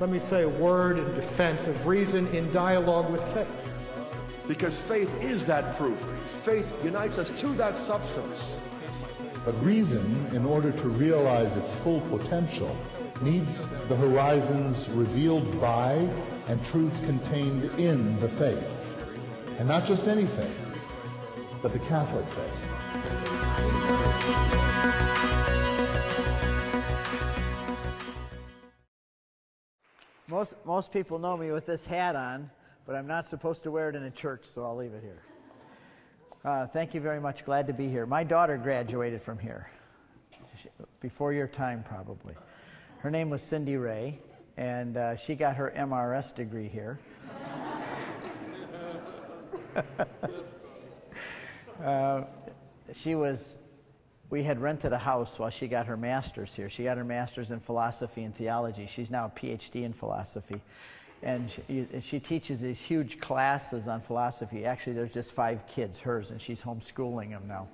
let me say, a word in defense of reason in dialogue with faith. Because faith is that proof. Faith unites us to that substance. But reason, in order to realize its full potential, needs the horizons revealed by and truths contained in the faith. And not just any faith, but the Catholic faith. Most people know me with this hat on, but I'm not supposed to wear it in a church, so I'll leave it here. Thank you very much. Glad to be here. My daughter graduated from here, before your time probably. Her name was Cindy Ray, and she got her MRS degree here. We had rented a house while she got her master's here. She got her master's in philosophy and theology. She's now a PhD in philosophy. And she teaches these huge classes on philosophy. Actually, there's just 5 kids, hers, and she's homeschooling them now.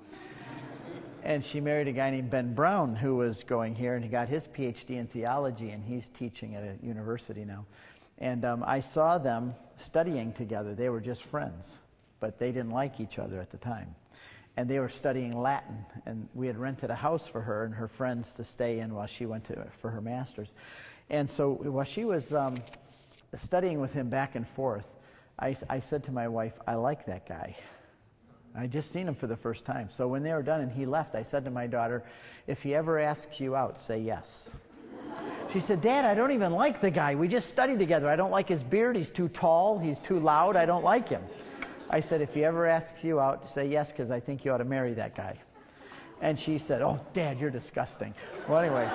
And she married a guy named Ben Brown, who was going here, and he got his PhD in theology, and he's teaching at a university now. And I saw them studying together. They were just friends, but they didn't like each other at the time. And they were studying Latin, and we had rented a house for her and her friends to stay in while she went to for her master's. And so while she was studying with him back and forth, I said to my wife, I like that guy. I just seen him for the first time. So when they were done and he left, I said to my daughter, if he ever asks you out, say yes. She said, Dad, I don't even like the guy. We just studied together. I don't like his beard. He's too tall. He's too loud. I don't like him. I said, if he ever asks you out, say yes, because I think you ought to marry that guy. And she said, oh, Dad, you're disgusting. Well, anyway,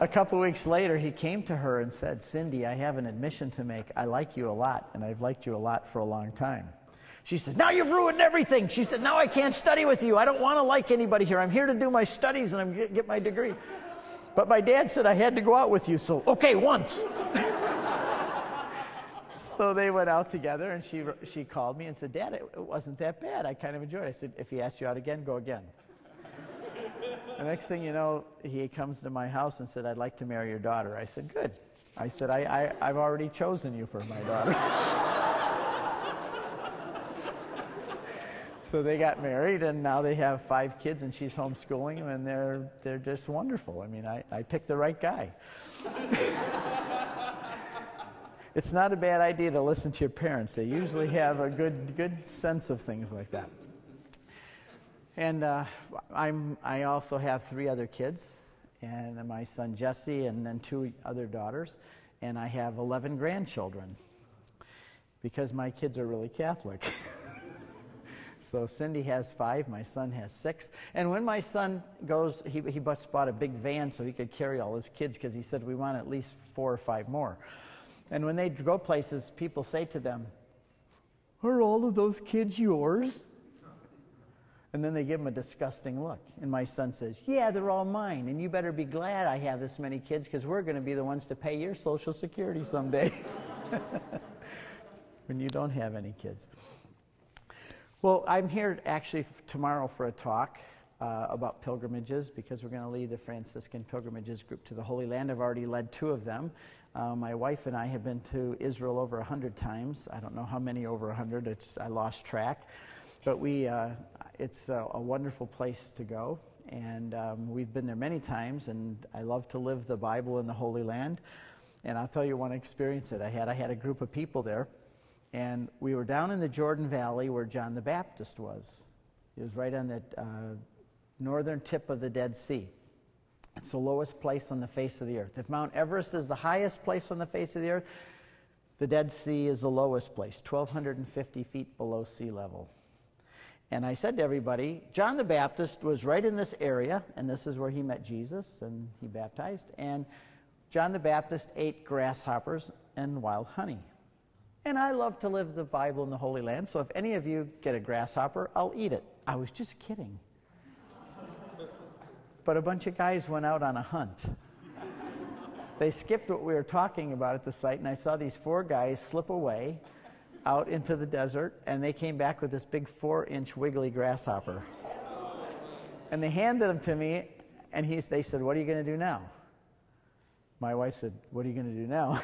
a couple weeks later, he came to her and said, Cindy, I have an admission to make. I like you a lot, and I've liked you a lot for a long time. She said, now you've ruined everything. She said, now I can't study with you. I don't want to like anybody here. I'm here to do my studies and get my degree. But my dad said I had to go out with you, so okay, once. So they went out together, and she called me and said, Dad, it wasn't that bad. I kind of enjoyed it. I said, if he asks you out again, go again. The next thing you know, he comes to my house and said, I'd like to marry your daughter. I said, good. I said, I've already chosen you for my daughter. So they got married, and now they have 5 kids, and she's homeschooling them, and they're just wonderful. I mean, I picked the right guy. It's not a bad idea to listen to your parents. They usually have a good sense of things like that. And I also have 3 other kids, and my son Jesse, and then 2 other daughters, and I have 11 grandchildren, because my kids are really Catholic. So Cindy has 5, my son has 6. And when my son goes, he bought a big van so he could carry all his kids, because he said, we want at least 4 or 5 more. And when they go places, people say to them, are all of those kids yours? And then they give him a disgusting look. And my son says, yeah, they're all mine. And you better be glad I have this many kids, because we're going to be the ones to pay your Social Security someday. When you don't have any kids. Well, I'm here actually tomorrow for a talk about pilgrimages, because we're going to lead the Franciscan pilgrimages group to the Holy Land. I've already led 2 of them. My wife and I have been to Israel over 100 times. I don't know how many over 100. I lost track. But it's a wonderful place to go. And we've been there many times, and I love to live the Bible in the Holy Land. And I'll tell you one experience that I had. I had a group of people there. And we were down in the Jordan Valley where John the Baptist was. He was right on the northern tip of the Dead Sea. It's the lowest place on the face of the earth. If Mount Everest is the highest place on the face of the earth, the Dead Sea is the lowest place, 1,250 feet below sea level. And I said to everybody, John the Baptist was right in this area, and this is where he met Jesus, and he baptized. And John the Baptist ate grasshoppers and wild honey. And I love to live the Bible in the Holy Land, so if any of you get a grasshopper, I'll eat it. I was just kidding. But a bunch of guys went out on a hunt. They skipped what we were talking about at the site, and I saw these 4 guys slip away out into the desert, and they came back with this big 4-inch wiggly grasshopper. And they handed them to me, and they said, what are you going to do now? My wife said, "What are you going to do now?"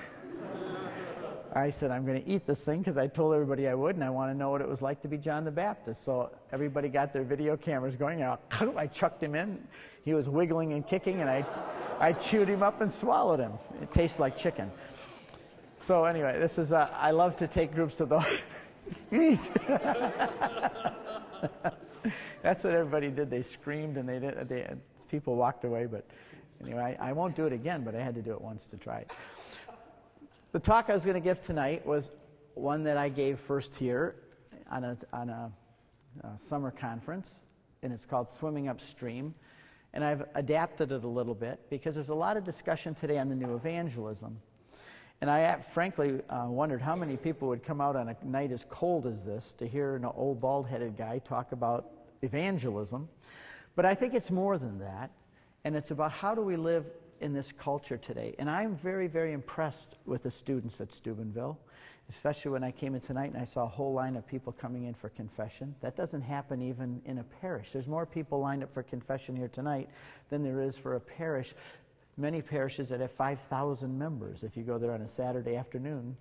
I said, "I'm going to eat this thing because I told everybody I would, and I want to know what it was like to be John the Baptist." So everybody got their video cameras going, and I chucked him in. He was wiggling and kicking, and I chewed him up and swallowed him. It tastes like chicken. So anyway, this is, I love to take groups of those. That's what everybody did. They screamed, and people walked away. But anyway, I won't do it again, but I had to do it once to try it. The talk I was going to give tonight was one that I gave first here on a summer conference, and it's called Swimming Upstream. And I've adapted it a little bit because there's a lot of discussion today on the new evangelism. And I frankly wondered how many people would come out on a night as cold as this to hear an old bald-headed guy talk about evangelism. But I think it's more than that, and it's about how do we live in this culture today. And I'm very, very impressed with the students at Steubenville, especially when I came in tonight and I saw a whole line of people coming in for confession. That doesn't happen even in a parish. There's more people lined up for confession here tonight than there is for a parish. Many parishes that have 5,000 members. If you go there on a Saturday afternoon,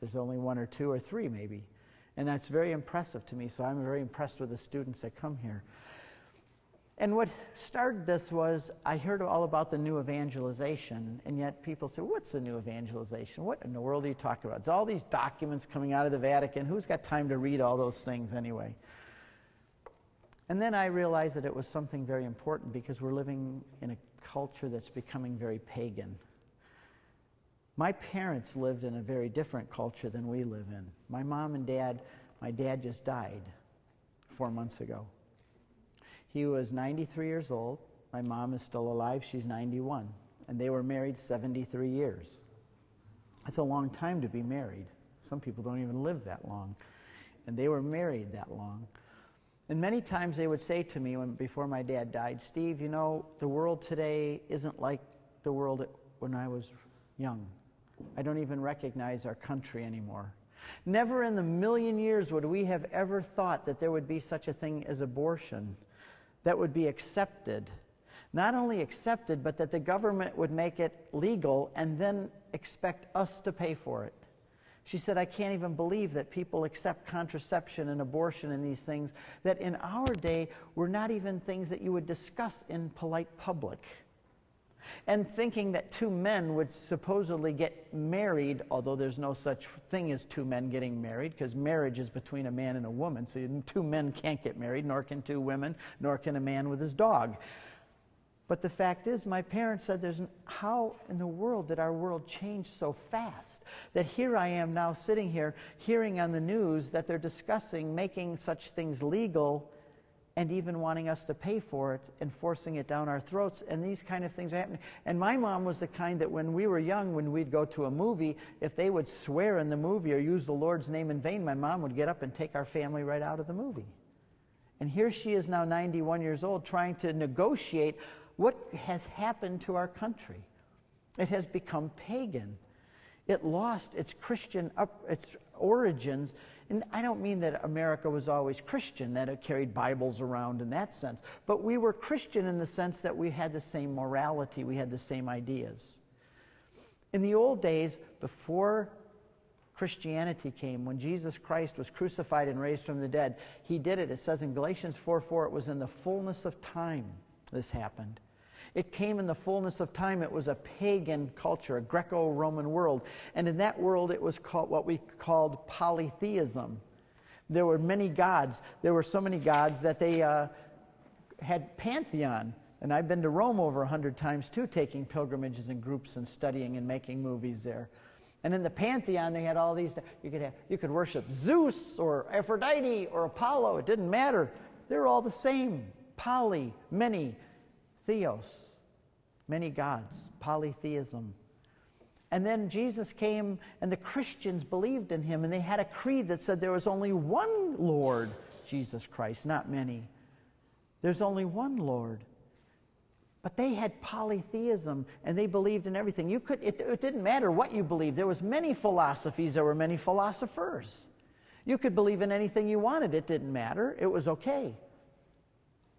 there's only one or two or three maybe. And that's very impressive to me, so I'm very impressed with the students that come here. And what started this was, I heard all about the new evangelization, and yet people say, what's the new evangelization? What in the world are you talking about? It's all these documents coming out of the Vatican. Who's got time to read all those things anyway? And then I realized that it was something very important because we're living in a culture that's becoming very pagan. My parents lived in a very different culture than we live in. My mom and dad, my dad just died 4 months ago. He was 93 years old. My mom is still alive. She's 91. And they were married 73 years. That's a long time to be married. Some people don't even live that long. And they were married that long. And many times they would say to me before my dad died, "Steve, you know, the world today isn't like the world when I was young. I don't even recognize our country anymore. Never in the million years would we have ever thought that there would be such a thing as abortion. That would be accepted. Not only accepted, but that the government would make it legal and then expect us to pay for it." She said, "I can't even believe that people accept contraception and abortion and these things that in our day were not even things that you would discuss in polite public. And thinking that two men would supposedly get married, although there's no such thing as two men getting married, because marriage is between a man and a woman, so two men can't get married, nor can two women, nor can a man with his dog. But the fact is, my parents said, how in the world did our world change so fast that here I am now sitting here hearing on the news that they're discussing making such things legal and even wanting us to pay for it and forcing it down our throats, and these kind of things are happening." And my mom was the kind that when we were young, when we'd go to a movie, if they would swear in the movie or use the Lord's name in vain, my mom would get up and take our family right out of the movie. And here she is now 91 years old trying to negotiate what has happened to our country. It has become pagan. It lost its Christian, its origins. And I don't mean that America was always Christian, that it carried Bibles around in that sense. But we were Christian in the sense that we had the same morality, we had the same ideas. In the old days, before Christianity came, when Jesus Christ was crucified and raised from the dead, he did it. It says in Galatians 4:4, it was in the fullness of time this happened. It came in the fullness of time. It was a pagan culture, a Greco-Roman world. And in that world, it was called what we called polytheism. There were many gods. There were so many gods that they had Pantheon. And I've been to Rome over 100 times, too, taking pilgrimages in groups and studying and making movies there. And in the Pantheon, they had all these. You could worship Zeus or Aphrodite or Apollo. It didn't matter. They're all the same. Poly, many, theos. Many gods, polytheism. And then Jesus came, and the Christians believed in him, and they had a creed that said there was only one Lord, Jesus Christ, not many. There's only one Lord. But they had polytheism, and they believed in everything. It didn't matter what you believed. There was many philosophies. There were many philosophers. You could believe in anything you wanted. It didn't matter. It was okay.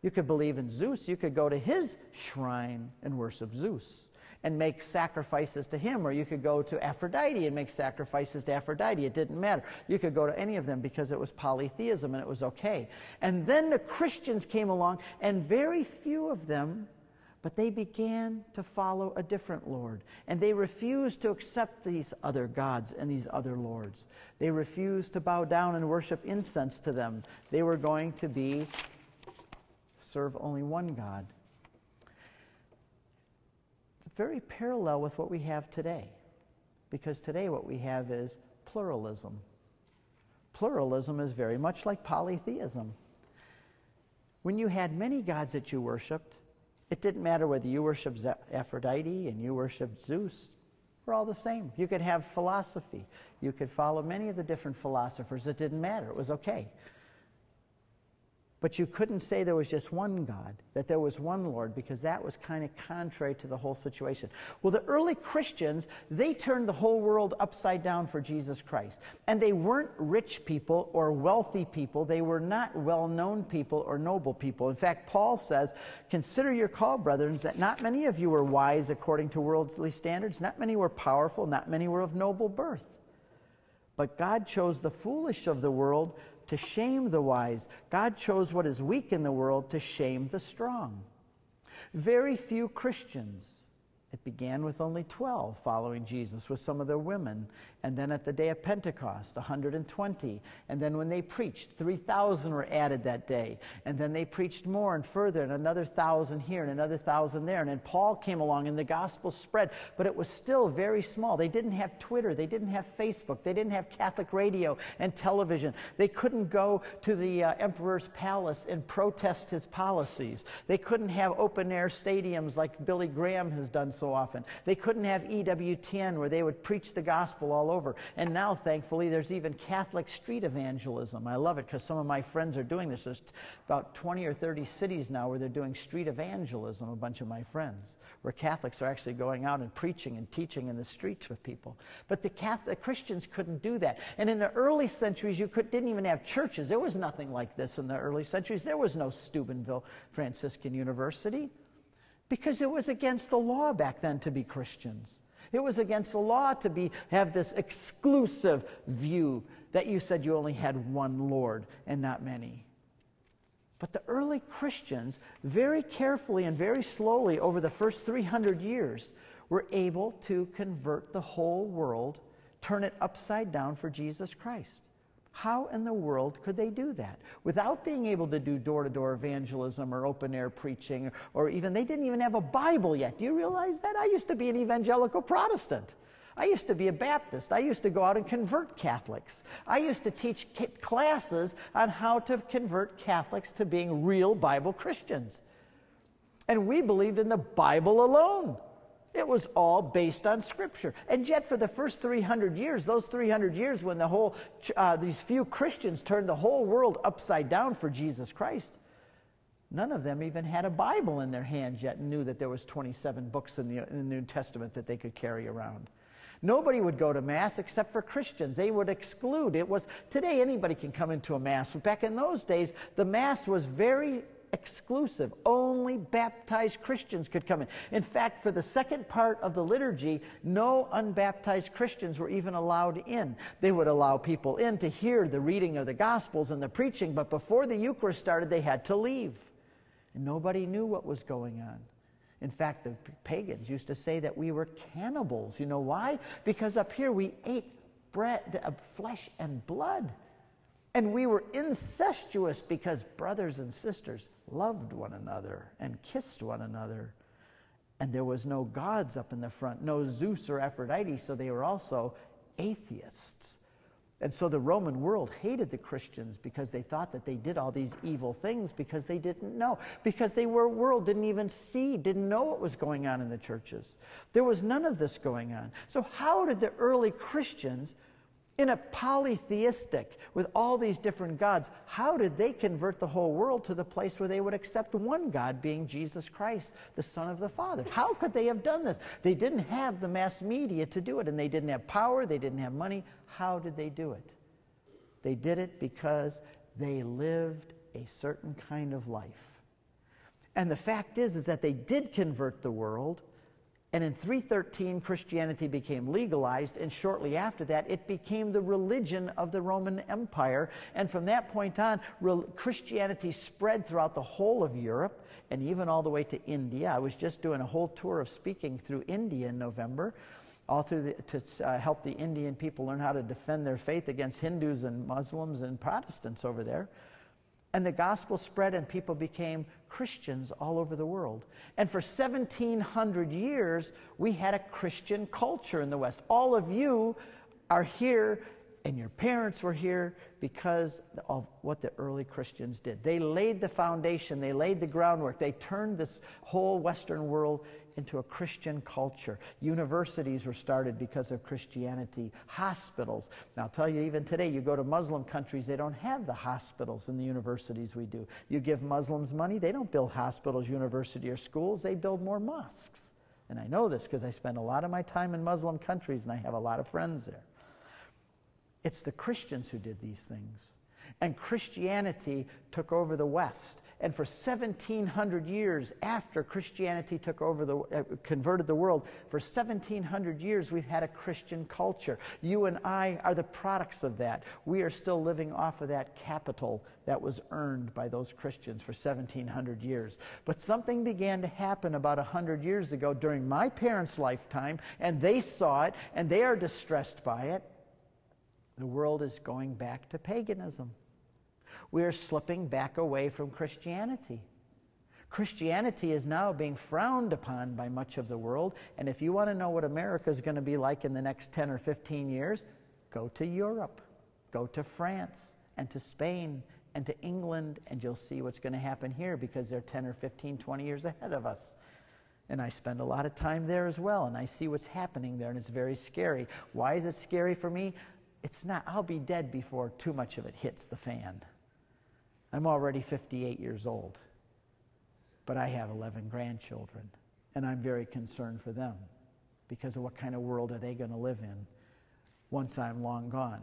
You could believe in Zeus. You could go to his shrine and worship Zeus. and make sacrifices to him, or you could go to Aphrodite and make sacrifices to Aphrodite. It didn't matter. You could go to any of them because it was polytheism and it was okay. And then the Christians came along, and very few of them, but they began to follow a different Lord, and they refused to accept these other gods and these other lords. They refused to bow down and worship incense to them. They were going to serve only one God. It's very parallel with what we have today, because today what we have is pluralism. Pluralism is very much like polytheism. When you had many gods that you worshiped, it didn't matter whether you worshipped Aphrodite and you worshipped Zeus. We're all the same. You could have philosophy. You could follow many of the different philosophers. It didn't matter. It was okay. But you couldn't say there was just one God, that there was one Lord, because that was kind of contrary to the whole situation. Well, the early Christians, they turned the whole world upside down for Jesus Christ. And they weren't rich people or wealthy people. They were not well-known people or noble people. In fact, Paul says, "Consider your call, brethren, that not many of you were wise according to worldly standards. Not many were powerful. Not many were of noble birth. But God chose the foolish of the world to shame the wise. God chose what is weak in the world to shame the strong." Very few Christians. It began with only 12 following Jesus, with some of the women, and then at the day of Pentecost, 120, and then when they preached, 3,000 were added that day, and then they preached more and further, and another 1,000 here and another 1,000 there, and then Paul came along and the gospel spread, but it was still very small. They didn't have Twitter, they didn't have Facebook, they didn't have Catholic radio and television. They couldn't go to the emperor's palace and protest his policies. They couldn't have open-air stadiums like Billy Graham has done so often. They couldn't have EWTN where they would preach the gospel all over. And now, thankfully, there's even Catholic street evangelism. I love it because some of my friends are doing this. There's about 20 or 30 cities now where they're doing street evangelism, a bunch of my friends, where Catholics are actually going out and preaching and teaching in the streets with people. But the Christians couldn't do that. And in the early centuries, you didn't even have churches. There was nothing like this in the early centuries. There was no Steubenville Franciscan University, because it was against the law back then to be Christians. It was against the law to have this exclusive view that you said you only had one Lord and not many. But the early Christians, very carefully and very slowly over the first 300 years, were able to convert the whole world, turn it upside down for Jesus Christ. How in the world could they do that without being able to do door-to-door evangelism or open-air preaching, or even, they didn't even have a Bible yet? Do you realize that? I used to be an evangelical Protestant. I used to be a Baptist. I used to go out and convert Catholics. I used to teach classes on how to convert Catholics to being real Bible Christians. And we believed in the Bible alone. It was all based on Scripture. And yet for the first 300 years, those 300 years when the whole, these few Christians turned the whole world upside down for Jesus Christ, none of them even had a Bible in their hands yet and knew that there was 27 books in the New Testament that they could carry around. Nobody would go to Mass except for Christians. They would exclude. It was, today anybody can come into a Mass, but back in those days, the Mass was very exclusive. Only baptized Christians could come in. In fact, for the second part of the liturgy, no unbaptized Christians were even allowed in. They would allow people in to hear the reading of the Gospels and the preaching, but before the Eucharist started, they had to leave. And nobody knew what was going on. In fact, the pagans used to say that we were cannibals. You know why? Because up here we ate bread, flesh and blood. And we were incestuous because brothers and sisters loved one another and kissed one another. And there was no gods up in the front, no Zeus or Aphrodite, so they were also atheists. And so the Roman world hated the Christians because they thought that they did all these evil things because they didn't know, because the world didn't even see, didn't know what was going on in the churches. There was none of this going on. So how did the early Christians, in a polytheistic, with all these different gods, how did they convert the whole world to the place where they would accept one God, being Jesus Christ, the Son of the Father? How could they have done this? They didn't have the mass media to do it, and they didn't have power, they didn't have money. How did they do it? They did it because they lived a certain kind of life. And the fact is that they did convert the world, And in 313, Christianity became legalized, and shortly after that, it became the religion of the Roman Empire. And from that point on, Christianity spread throughout the whole of Europe and even all the way to India. I was just doing a whole tour of speaking through India in November, all through to help the Indian people learn how to defend their faith against Hindus and Muslims and Protestants over there. And the gospel spread, and people became Christians all over the world. And for 1,700 years, we had a Christian culture in the West. All of you are here, and your parents were here because of what the early Christians did. They laid the foundation. They laid the groundwork. They turned this whole Western world into a Christian culture. Universities were started because of Christianity, hospitals. Now, I'll tell you, even today, you go to Muslim countries, they don't have the hospitals and the universities we do. You give Muslims money, they don't build hospitals, universities, or schools, they build more mosques. And I know this because I spend a lot of my time in Muslim countries and I have a lot of friends there. It's the Christians who did these things. And Christianity took over the West. And for 1,700 years after Christianity took over converted the world, for 1,700 years we've had a Christian culture. You and I are the products of that. We are still living off of that capital that was earned by those Christians for 1,700 years. But something began to happen about 100 years ago during my parents' lifetime, and they saw it, and they are distressed by it. The world is going back to paganism. We are slipping back away from Christianity. Christianity is now being frowned upon by much of the world, and if you want to know what America is going to be like in the next 10 or 15 years, go to Europe, go to France, and to Spain, and to England, and you'll see what's going to happen here because they're 10 or 15, 20 years ahead of us. And I spend a lot of time there as well, and I see what's happening there, and it's very scary. Why is it scary for me? It's not, I'll be dead before too much of it hits the fan. I'm already 58 years old, but I have 11 grandchildren, and I'm very concerned for them because of what kind of world are they going to live in once I'm long gone.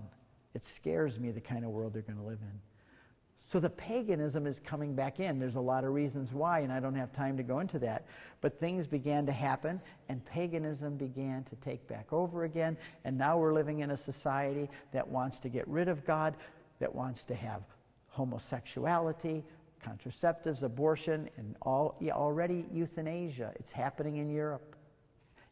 It scares me the kind of world they're going to live in. So the paganism is coming back in. There's a lot of reasons why, and I don't have time to go into that. But things began to happen, and paganism began to take back over again, and now we're living in a society that wants to get rid of God, that wants to have homosexuality, contraceptives, abortion, and already euthanasia. It's happening in Europe.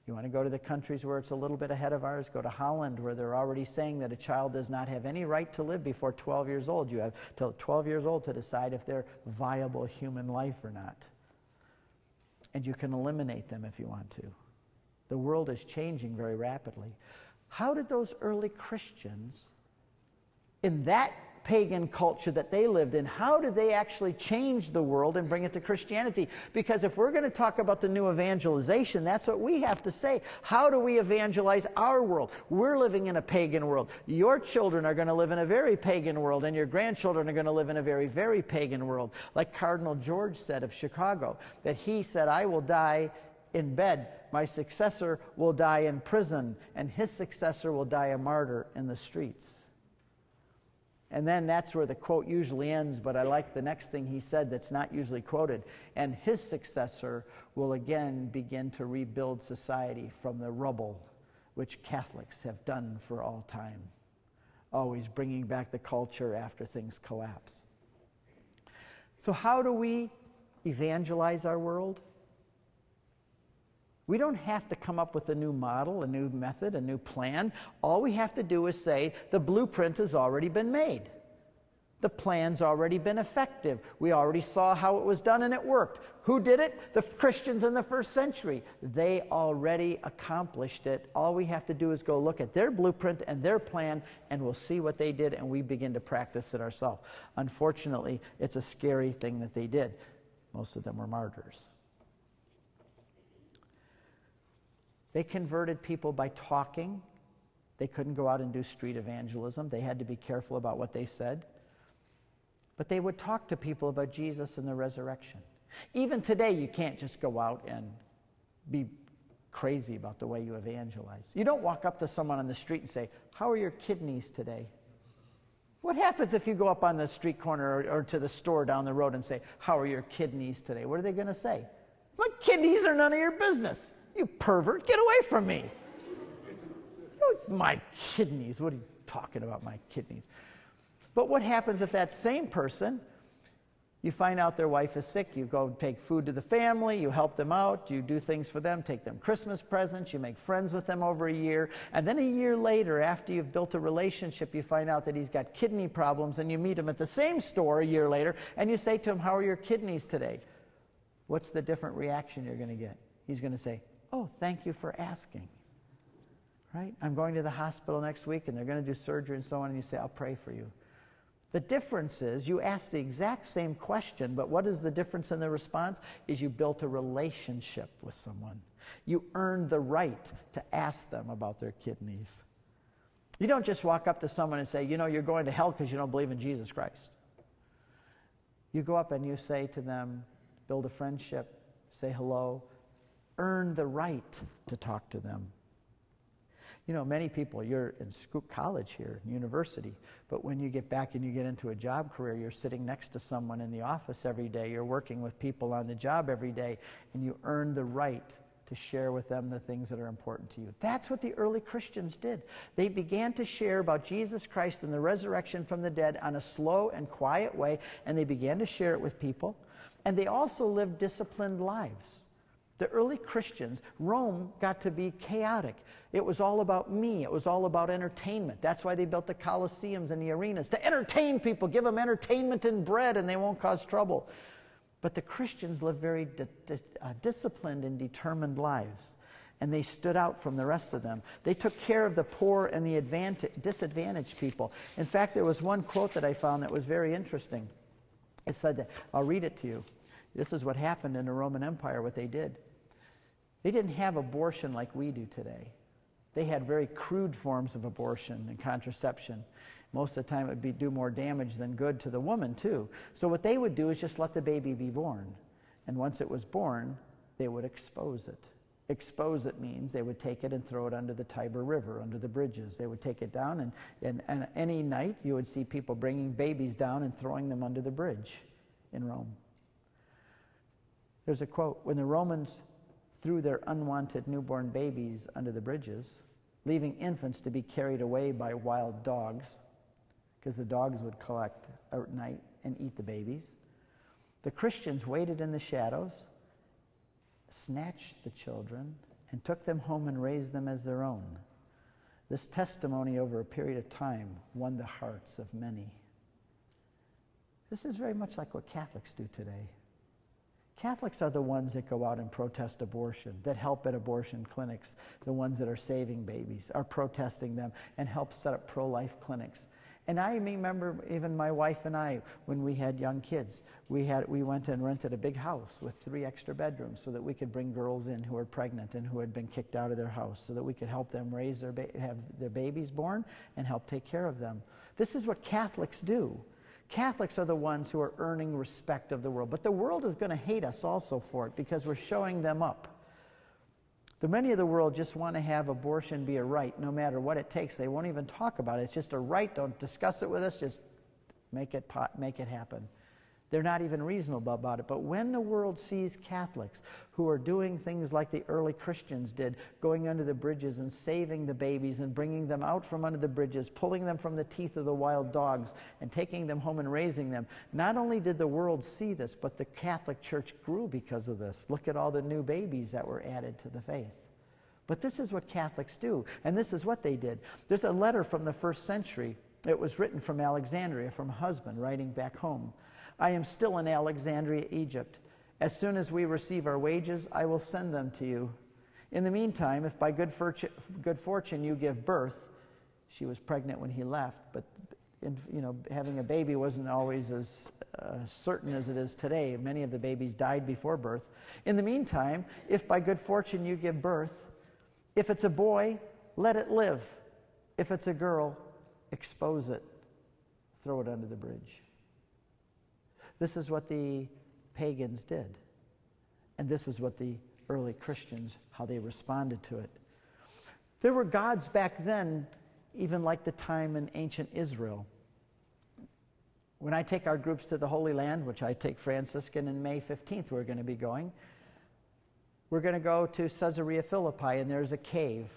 You want to go to the countries where it's a little bit ahead of ours, go to Holland, where they're already saying that a child does not have any right to live before 12 years old. You have till 12 years old to decide if they're viable human life or not. And you can eliminate them if you want to. The world is changing very rapidly. How did those early Christians in that pagan culture that they lived in, how did they actually change the world and bring it to Christianity? Because if we're going to talk about the new evangelization, that's what we have to say. How do we evangelize our world? We're living in a pagan world. Your children are going to live in a very pagan world, and your grandchildren are going to live in a very, very pagan world. Like Cardinal George said of Chicago, that he said, I will die in bed. My successor will die in prison, and his successor will die a martyr in the streets. And then that's where the quote usually ends, but I like the next thing he said that's not usually quoted. And his successor will again begin to rebuild society from the rubble, which Catholics have done for all time, always bringing back the culture after things collapse. So how do we evangelize our world? We don't have to come up with a new model, a new method, a new plan. All we have to do is say the blueprint has already been made. The plan's already been effective. We already saw how it was done and it worked. Who did it? The Christians in the first century. They already accomplished it. All we have to do is go look at their blueprint and their plan, and we'll see what they did, and we begin to practice it ourselves. Unfortunately, it's a scary thing that they did. Most of them were martyrs. They converted people by talking. They couldn't go out and do street evangelism. They had to be careful about what they said. But they would talk to people about Jesus and the resurrection. Even today, you can't just go out and be crazy about the way you evangelize. You don't walk up to someone on the street and say, how are your kidneys today? What happens if you go up on the street corner or to the store down the road and say, how are your kidneys today? What are they going to say? My kidneys are none of your business. You pervert, get away from me. My kidneys, what are you talking about, my kidneys? But what happens if that same person, you find out their wife is sick, you go take food to the family, you help them out, you do things for them, take them Christmas presents, you make friends with them over a year, and then a year later, after you've built a relationship, you find out that he's got kidney problems, and you meet him at the same store a year later, and you say to him, how are your kidneys today? What's the different reaction you're going to get? He's going to say, oh, thank you for asking. Right? I'm going to the hospital next week, and they're going to do surgery and so on, and you say, I'll pray for you. The difference is you ask the exact same question, but what is the difference in the response? Is you built a relationship with someone. You earned the right to ask them about their kidneys. You don't just walk up to someone and say, you know, you're going to hell because you don't believe in Jesus Christ. You go up and you say to them, build a friendship, say hello, earn the right to talk to them. You know, many people, you're in school, college here, university, but when you get back and you get into a job career, you're sitting next to someone in the office every day, you're working with people on the job every day, and you earn the right to share with them the things that are important to you. That's what the early Christians did. They began to share about Jesus Christ and the resurrection from the dead on a slow and quiet way, and they began to share it with people, and they also lived disciplined lives. The early Christians, Rome got to be chaotic. It was all about me. It was all about entertainment. That's why they built the Colosseums and the arenas, to entertain people, give them entertainment and bread, and they won't cause trouble. But the Christians lived very disciplined and determined lives, and they stood out from the rest of them. They took care of the poor and the disadvantaged people. In fact, there was one quote that I found that was very interesting. It said that, I'll read it to you. This is what happened in the Roman Empire, what they did. They didn't have abortion like we do today. They had very crude forms of abortion and contraception. Most of the time it would do more damage than good to the woman too. So what they would do is just let the baby be born. And once it was born, they would expose it. Expose it means they would take it and throw it under the Tiber River, under the bridges. They would take it down, and any night you would see people bringing babies down and throwing them under the bridge in Rome. There's a quote, when the Romans threw their unwanted newborn babies under the bridges, leaving infants to be carried away by wild dogs, because the dogs would collect at night and eat the babies, the Christians waited in the shadows, snatched the children, and took them home and raised them as their own. This testimony over a period of time won the hearts of many. This is very much like what Catholics do today. Catholics are the ones that go out and protest abortion, that help at abortion clinics, the ones that are saving babies, are protesting them, and help set up pro-life clinics. And I remember even my wife and I, when we had young kids, we went and rented a big house with 3 extra bedrooms so that we could bring girls in who were pregnant and who had been kicked out of their house so that we could help them raise have their babies born and help take care of them. This is what Catholics do. Catholics are the ones who are earning respect of the world. But the world is going to hate us also for it because we're showing them up. Many of the world just want to have abortion be a right no matter what it takes. They won't even talk about it. It's just a right. Don't discuss it with us. Just make it happen. They're not even reasonable about it. But when the world sees Catholics who are doing things like the early Christians did, going under the bridges and saving the babies and bringing them out from under the bridges, pulling them from the teeth of the wild dogs and taking them home and raising them. Not only did the world see this, but the Catholic Church grew because of this. Look at all the new babies that were added to the faith. But this is what Catholics do, and this is what they did. There's a letter from the 1st century. It was written from Alexandria, from a husband writing back home. I am still in Alexandria, Egypt. As soon as we receive our wages, I will send them to you. In the meantime, if by good fortune you give birth, she was pregnant when he left, but you know, having a baby wasn't always as certain as it is today. Many of the babies died before birth. In the meantime, if by good fortune you give birth, if it's a boy, let it live. If it's a girl, expose it. Throw it under the bridge. This is what the pagans did, and this is what the early Christians, how they responded to it. There were gods back then, even like the time in ancient Israel. When I take our groups to the Holy Land, which I take Franciscan in May 15th, we're going to be going, we're going to go to Caesarea Philippi, and there's a cave.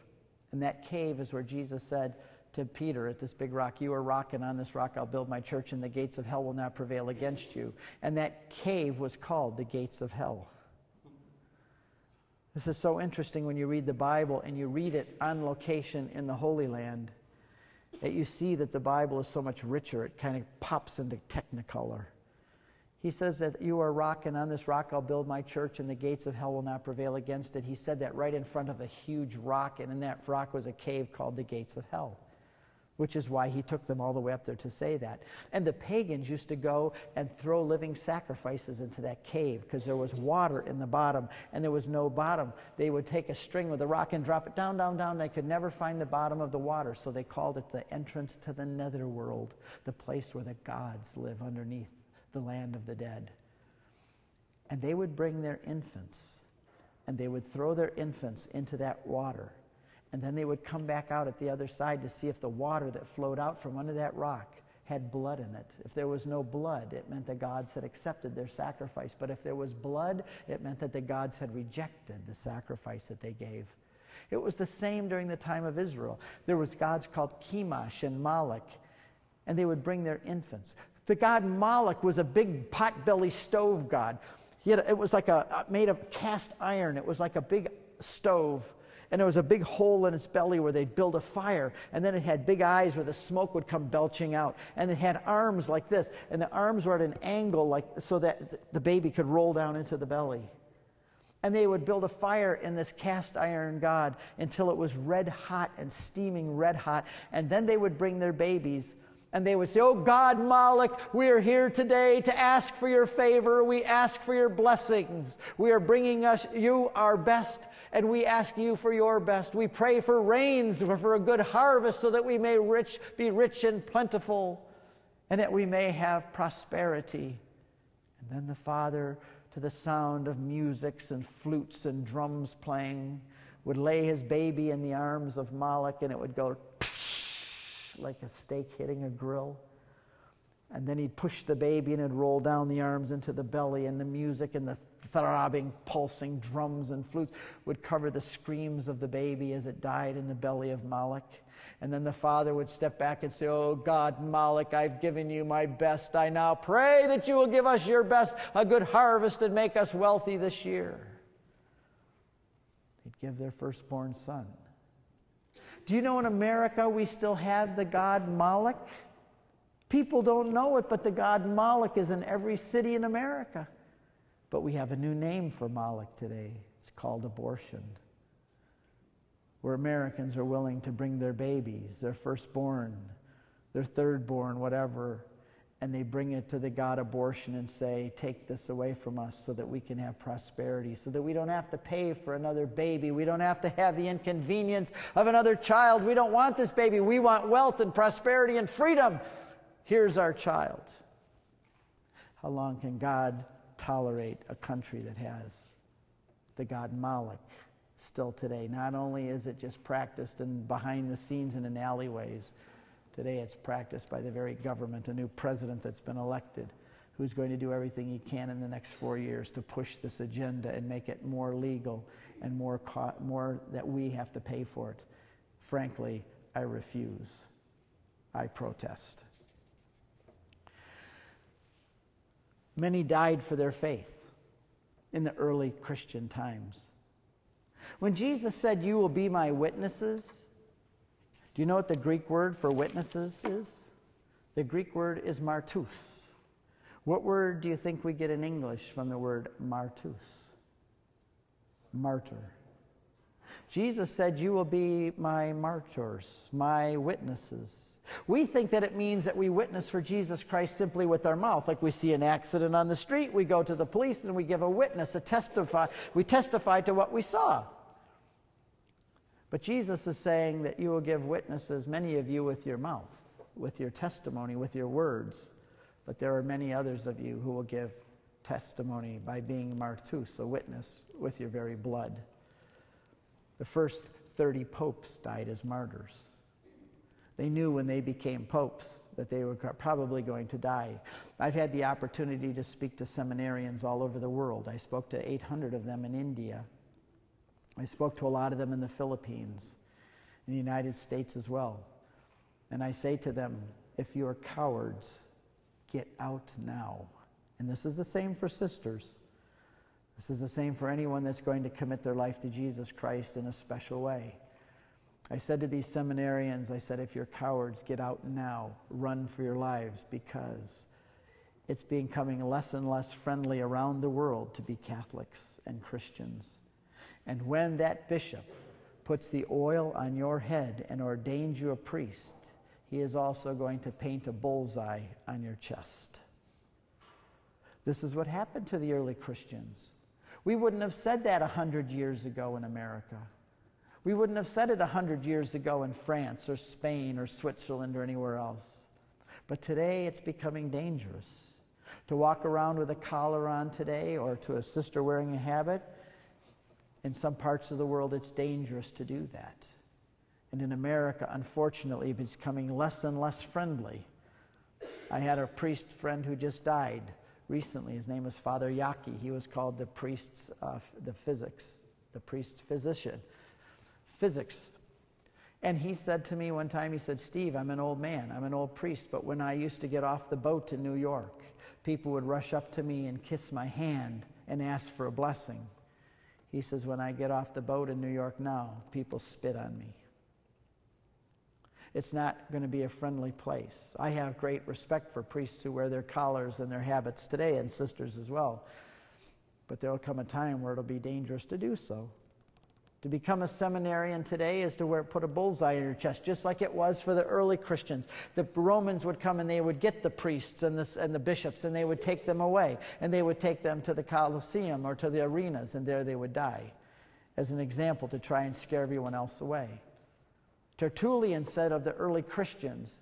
And that cave is where Jesus said to Peter, at this big rock, you are rock, and on this rock I'll build my church, and the gates of hell will not prevail against you. And that cave was called the gates of hell. This is so interesting when you read the Bible and you read it on location in the Holy Land, that you see that the Bible is so much richer. It kind of pops into technicolor. He says that you are rock, and on this rock I'll build my church, and the gates of hell will not prevail against it. He said that right in front of a huge rock, and in that rock was a cave called the gates of hell, which is why he took them all the way up there to say that. And the pagans used to go and throw living sacrifices into that cave because there was water in the bottom, and there was no bottom. They would take a string with a rock and drop it down, down, down. They could never find the bottom of the water, so they called it the entrance to the netherworld, the place where the gods live underneath the land of the dead. And they would bring their infants, and they would throw their infants into that water, and then they would come back out at the other side to see if the water that flowed out from under that rock had blood in it. If there was no blood, it meant the gods had accepted their sacrifice, but if there was blood, it meant that the gods had rejected the sacrifice that they gave. It was the same during the time of Israel. There was gods called Chemosh and Moloch, and they would bring their infants. The god Moloch was a big pot-belly stove god. It was like made of cast iron. It was like a big stove, and there was a big hole in its belly where they'd build a fire, and then it had big eyes where the smoke would come belching out, and it had arms like this, and the arms were at an angle like so that the baby could roll down into the belly. And they would build a fire in this cast iron god until it was red hot and steaming red hot, and then they would bring their babies. And they would say, oh God Moloch, we are here today to ask for your favor. We ask for your blessings. We are bringing you our best, and we ask you for your best. We pray for rains, for a good harvest, so that we may be rich and plentiful, and that we may have prosperity. And then the father, to the sound of musics and flutes and drums playing, would lay his baby in the arms of Moloch, and it would go like a steak hitting a grill. And then he'd push the baby, and it'd roll down the arms into the belly, and the music and the throbbing, pulsing drums and flutes would cover the screams of the baby as it died in the belly of Moloch. And then the father would step back and say, oh God Moloch, I've given you my best. I now pray that you will give us your best, a good harvest, and make us wealthy this year. They'd give their firstborn son. Do you know in America we still have the god Moloch? People don't know it, but the god Moloch is in every city in America. But we have a new name for Moloch today. It's called abortion, where Americans are willing to bring their babies, their firstborn, their thirdborn, whatever, and they bring it to the god abortion and say, take this away from us so that we can have prosperity, so that we don't have to pay for another baby. We don't have to have the inconvenience of another child. We don't want this baby. We want wealth and prosperity and freedom. Here's our child. How long can God tolerate a country that has the god Moloch still today? Not only is it just practiced and behind the scenes and in alleyways, today it's practiced by the very government, a new president that's been elected, who's going to do everything he can in the next 4 years to push this agenda and make it more legal and more that we have to pay for it. Frankly, I refuse. I protest. Many died for their faith in the early Christian times. When Jesus said, you will be my witnesses, do you know what the Greek word for witnesses is? The Greek word is martus. What word do you think we get in English from the word martus? Martyr. Jesus said, you will be my martyrs, my witnesses. We think that it means that we witness for Jesus Christ simply with our mouth. Like we see an accident on the street, we go to the police and we give a witness, we testify to what we saw. But Jesus is saying that you will give witnesses, many of you with your mouth, with your testimony, with your words. But there are many others of you who will give testimony by being martus, a witness, with your very blood. The first 30 popes died as martyrs. They knew when they became popes that they were probably going to die. I've had the opportunity to speak to seminarians all over the world. I spoke to 800 of them in India I spoke to a lot of them in the Philippines, in the United States as well. And I say to them, if you are cowards, get out now. And this is the same for sisters. This is the same for anyone that's going to commit their life to Jesus Christ in a special way. I said to these seminarians, I said, if you're cowards, get out now, run for your lives, because it's becoming less and less friendly around the world to be Catholics and Christians. And when that bishop puts the oil on your head and ordains you a priest, he is also going to paint a bullseye on your chest. This is what happened to the early Christians. We wouldn't have said that 100 years ago in America. We wouldn't have said it 100 years ago in France or Spain or Switzerland or anywhere else. But today it's becoming dangerous. To walk around with a collar on today, or to a sister wearing a habit, in some parts of the world it's dangerous to do that. And in America, unfortunately, it's becoming less and less friendly. I had a priest friend who just died recently. His name was Father Yaki. He was called the priest's, physics. And he said to me one time, he said, Steve, I'm an old man, I'm an old priest, but when I used to get off the boat in New York, people would rush up to me and kiss my hand and ask for a blessing. He says, when I get off the boat in New York now, people spit on me. It's not going to be a friendly place. I have great respect for priests who wear their collars and their habits today, and sisters as well. But there will come a time where it'll be dangerous to do so. To become a seminarian today is to put a bullseye on your chest, just like it was for the early Christians. The Romans would come and they would get the priests and the bishops, and they would take them away, and they would take them to the Colosseum or to the arenas, and there they would die, as an example to try and scare everyone else away. Tertullian said of the early Christians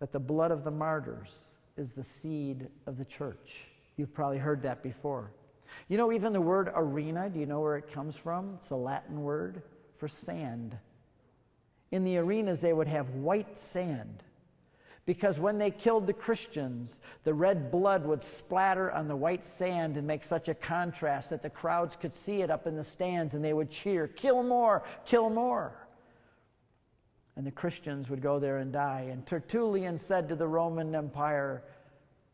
that the blood of the martyrs is the seed of the church. You've probably heard that before. You know, even the word arena, do you know where it comes from? It's a Latin word for sand. In the arenas, they would have white sand, because when they killed the Christians, the red blood would splatter on the white sand and make such a contrast that the crowds could see it up in the stands, and they would cheer, "Kill more, kill more." And the Christians would go there and die. And Tertullian said to the Roman Empire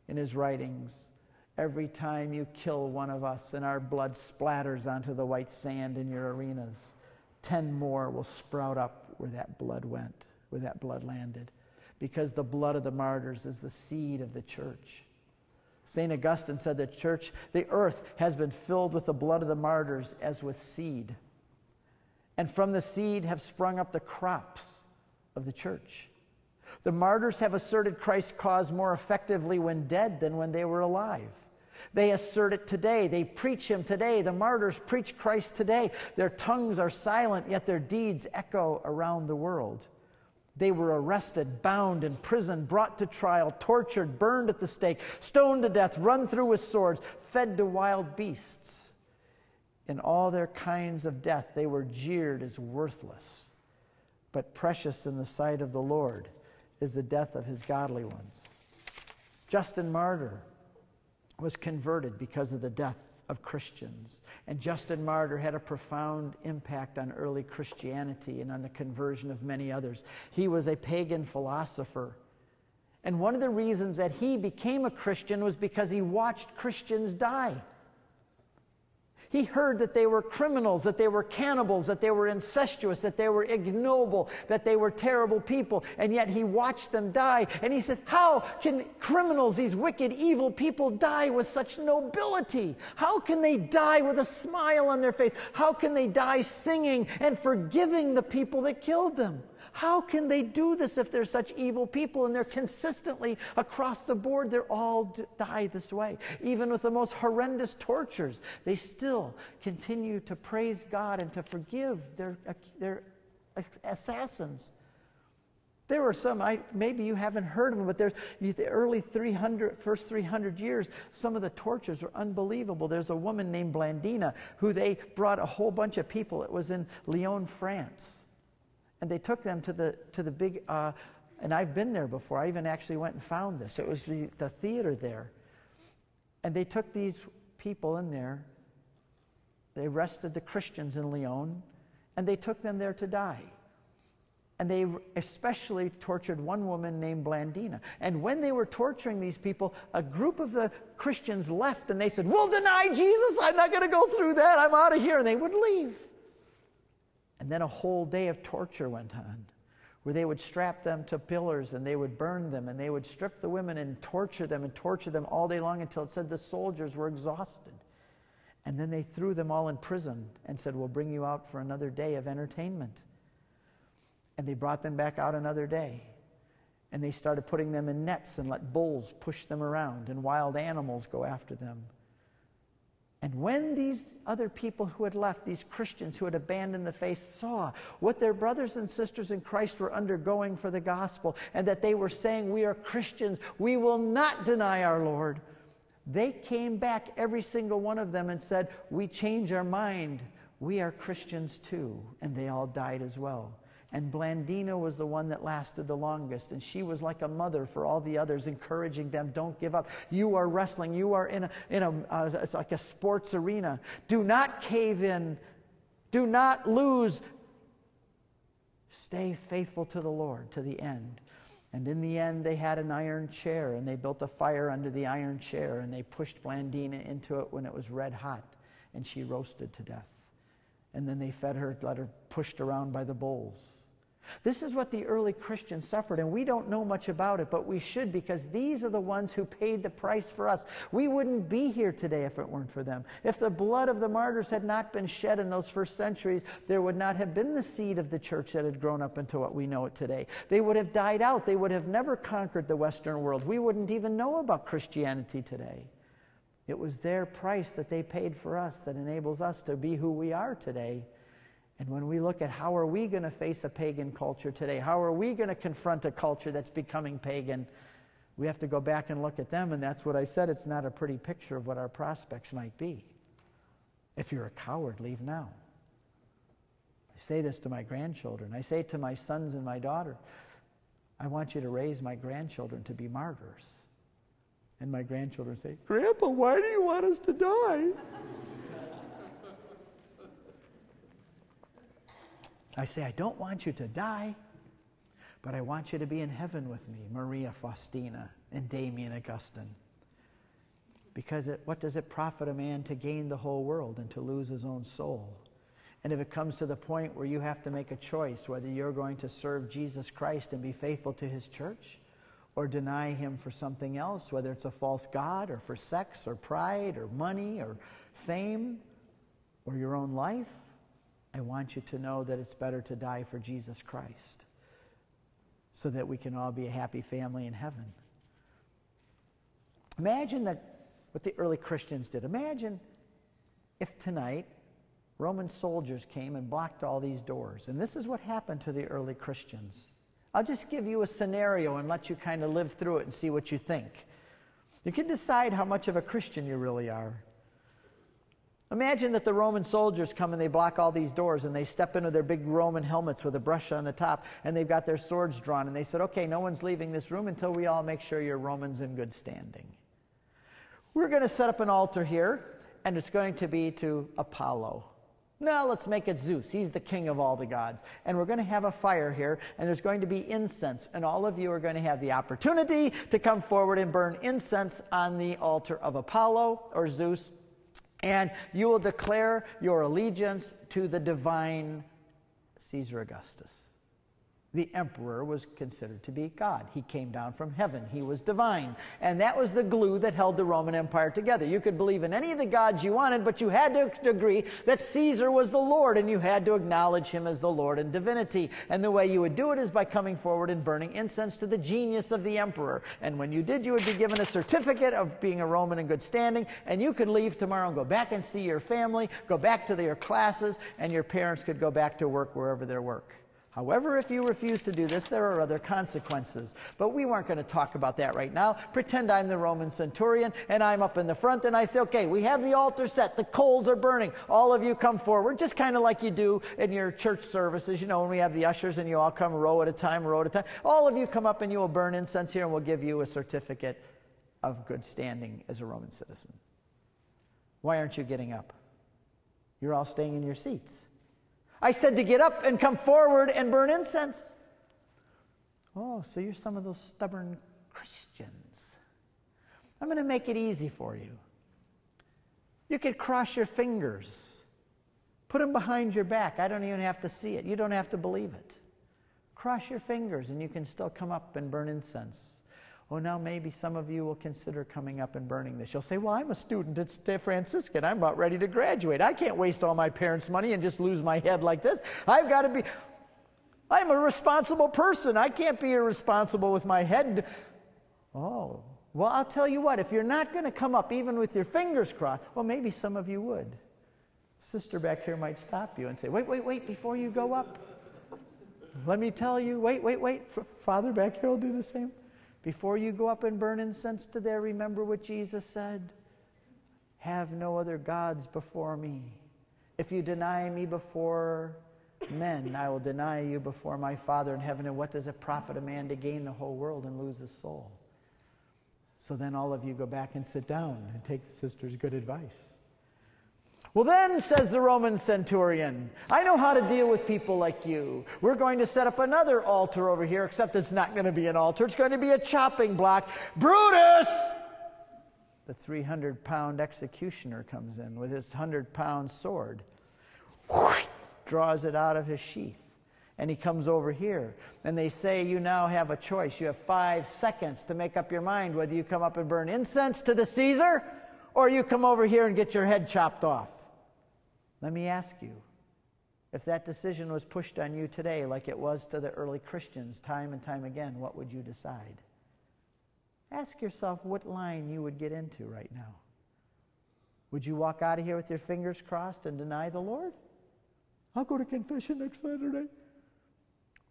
in his writings, every time you kill one of us and our blood splatters onto the white sand in your arenas, 10 more will sprout up where that blood went, where that blood landed, because the blood of the martyrs is the seed of the church. St. Augustine said the church, the earth has been filled with the blood of the martyrs as with seed, and from the seed have sprung up the crops of the church. The martyrs have asserted Christ's cause more effectively when dead than when they were alive. They assert it today. They preach him today. The martyrs preach Christ today. Their tongues are silent, yet their deeds echo around the world. They were arrested, bound, imprisoned, brought to trial, tortured, burned at the stake, stoned to death, run through with swords, fed to wild beasts. In all their kinds of death, they were jeered as worthless, but precious in the sight of the Lord is the death of his godly ones. Justin Martyr was converted because of the death of Christians, and Justin Martyr had a profound impact on early Christianity and on the conversion of many others. He was a pagan philosopher, and one of the reasons that he became a Christian was because he watched Christians die. He heard that they were criminals, that they were cannibals, that they were incestuous, that they were ignoble, that they were terrible people, and yet he watched them die. And he said, how can criminals, these wicked, evil people, die with such nobility? How can they die with a smile on their face? How can they die singing and forgiving the people that killed them? How can they do this if they're such evil people? And they're consistently across the board, they're all die this way. Even with the most horrendous tortures, they still continue to praise God and to forgive their assassins. There were some, maybe you haven't heard of them, but there's the early 300, first 300 years, some of the tortures were unbelievable. There's a woman named Blandina who they brought a whole bunch of people. It was in Lyon, France. And they took them to the big, and I've been there before. I even actually went and found this. It was the theater there. And they took these people in there They arrested the Christians in Lyon, and they took them there to die. And they especially tortured one woman named Blandina. And when they were torturing these people, a group of the Christians left, and they said, "We'll deny Jesus. I'm not going to go through that. I'm out of here." And they would leave. And then a whole day of torture went on, where they would strap them to pillars, and they would burn them, and they would strip the women and torture them all day long, until it said the soldiers were exhausted. And then they threw them all in prison and said, "We'll bring you out for another day of entertainment." And they brought them back out another day. And they started putting them in nets and let bulls push them around and wild animals go after them. And when these other people who had left, these Christians who had abandoned the faith, saw what their brothers and sisters in Christ were undergoing for the gospel, and that they were saying, "We are Christians, we will not deny our Lord," they came back, every single one of them, and said, "We change our mind. We are Christians too." And they all died as well. And Blandina was the one that lasted the longest. And she was like a mother for all the others, encouraging them, "Don't give up. You are wrestling. You are it's like a sports arena. Do not cave in. Do not lose. Stay faithful to the Lord to the end." And in the end, they had an iron chair, and they built a fire under the iron chair, and they pushed Blandina into it when it was red hot, and she roasted to death. And then they fed her, let her pushed around by the bulls. This is what the early Christians suffered, and we don't know much about it, but we should, because these are the ones who paid the price for us. We wouldn't be here today if it weren't for them. If the blood of the martyrs had not been shed in those first centuries, there would not have been the seed of the church that had grown up into what we know it today. They would have died out. They would have never conquered the Western world. We wouldn't even know about Christianity today. It was their price that they paid for us that enables us to be who we are today. And when we look at how are we going to face a pagan culture today, how are we going to confront a culture that's becoming pagan, we have to go back and look at them. And that's what I said, it's not a pretty picture of what our prospects might be. If you're a coward, leave now. I say this to my grandchildren. I say to my sons and my daughter, I want you to raise my grandchildren to be martyrs. And my grandchildren say, "Grandpa, why do you want us to die?" I say, "I don't want you to die, but I want you to be in heaven with me, Maria Faustina and Damian Augustine. Because what does it profit a man to gain the whole world and to lose his own soul? And if it comes to the point where you have to make a choice whether you're going to serve Jesus Christ and be faithful to his church, or deny him for something else, whether it's a false god or for sex or pride or money or fame or your own life, I want you to know that it's better to die for Jesus Christ so that we can all be a happy family in heaven." Imagine what the early Christians did. Imagine if tonight Roman soldiers came and blocked all these doors. And this is what happened to the early Christians. I'll just give you a scenario and let you kind of live through it and see what you think. You can decide how much of a Christian you really are. Imagine that the Roman soldiers come and they block all these doors, and they step into their big Roman helmets with a brush on the top, and they've got their swords drawn, and they said, "Okay, no one's leaving this room until we all make sure you're Romans in good standing. We're going to set up an altar here, and it's going to be to Apollo. No, let's make it Zeus. He's the king of all the gods. And we're going to have a fire here, and there's going to be incense, and all of you are going to have the opportunity to come forward and burn incense on the altar of Apollo or Zeus. And you will declare your allegiance to the divine Caesar Augustus." The emperor was considered to be God. He came down from heaven. He was divine. And that was the glue that held the Roman Empire together. You could believe in any of the gods you wanted, but you had to agree that Caesar was the Lord, and you had to acknowledge him as the Lord and divinity. And the way you would do it is by coming forward and burning incense to the genius of the emperor. And when you did, you would be given a certificate of being a Roman in good standing, and you could leave tomorrow and go back and see your family, go back to your classes, and your parents could go back to work wherever they work. However, if you refuse to do this, there are other consequences. But we weren't going to talk about that right now. Pretend I'm the Roman centurion, and I'm up in the front, and I say, "Okay, we have the altar set. The coals are burning. All of you come forward," just kind of like you do in your church services, you know, when we have the ushers, and you all come row at a time, row at a time. All of you come up, and you will burn incense here, and we'll give you a certificate of good standing as a Roman citizen. Why aren't you getting up? You're all staying in your seats. I said to get up and come forward and burn incense. Oh, so you're some of those stubborn Christians. I'm going to make it easy for you. You could cross your fingers. Put them behind your back. I don't even have to see it. You don't have to believe it. Cross your fingers and you can still come up and burn incense. Oh, now maybe some of you will consider coming up and burning this. You'll say, well, I'm a student at Franciscan. I'm about ready to graduate. I can't waste all my parents' money and just lose my head like this. I've got to be... I'm a responsible person. I can't be irresponsible with my head. Oh, well, I'll tell you what. If you're not going to come up even with your fingers crossed, well, maybe some of you would. Sister back here might stop you and say, wait, wait, wait, before you go up. Let me tell you, wait, wait, wait. Father back here will do the same. Before you go up and burn incense to there, remember what Jesus said. Have no other gods before me. If you deny me before men, I will deny you before my Father in heaven. And what does it profit a man to gain the whole world and lose his soul? So then all of you go back and sit down and take the sister's good advice. Well then, says the Roman centurion, I know how to deal with people like you. We're going to set up another altar over here, except it's not going to be an altar. It's going to be a chopping block. Brutus! The 300-pound executioner comes in with his 100-pound sword. Whoosh, draws it out of his sheath. And he comes over here. And they say, you now have a choice. You have 5 seconds to make up your mind whether you come up and burn incense to the Caesar or you come over here and get your head chopped off. Let me ask you, if that decision was pushed on you today like it was to the early Christians time and time again, what would you decide? Ask yourself what line you would get into right now. Would you walk out of here with your fingers crossed and deny the Lord? I'll go to confession next Saturday.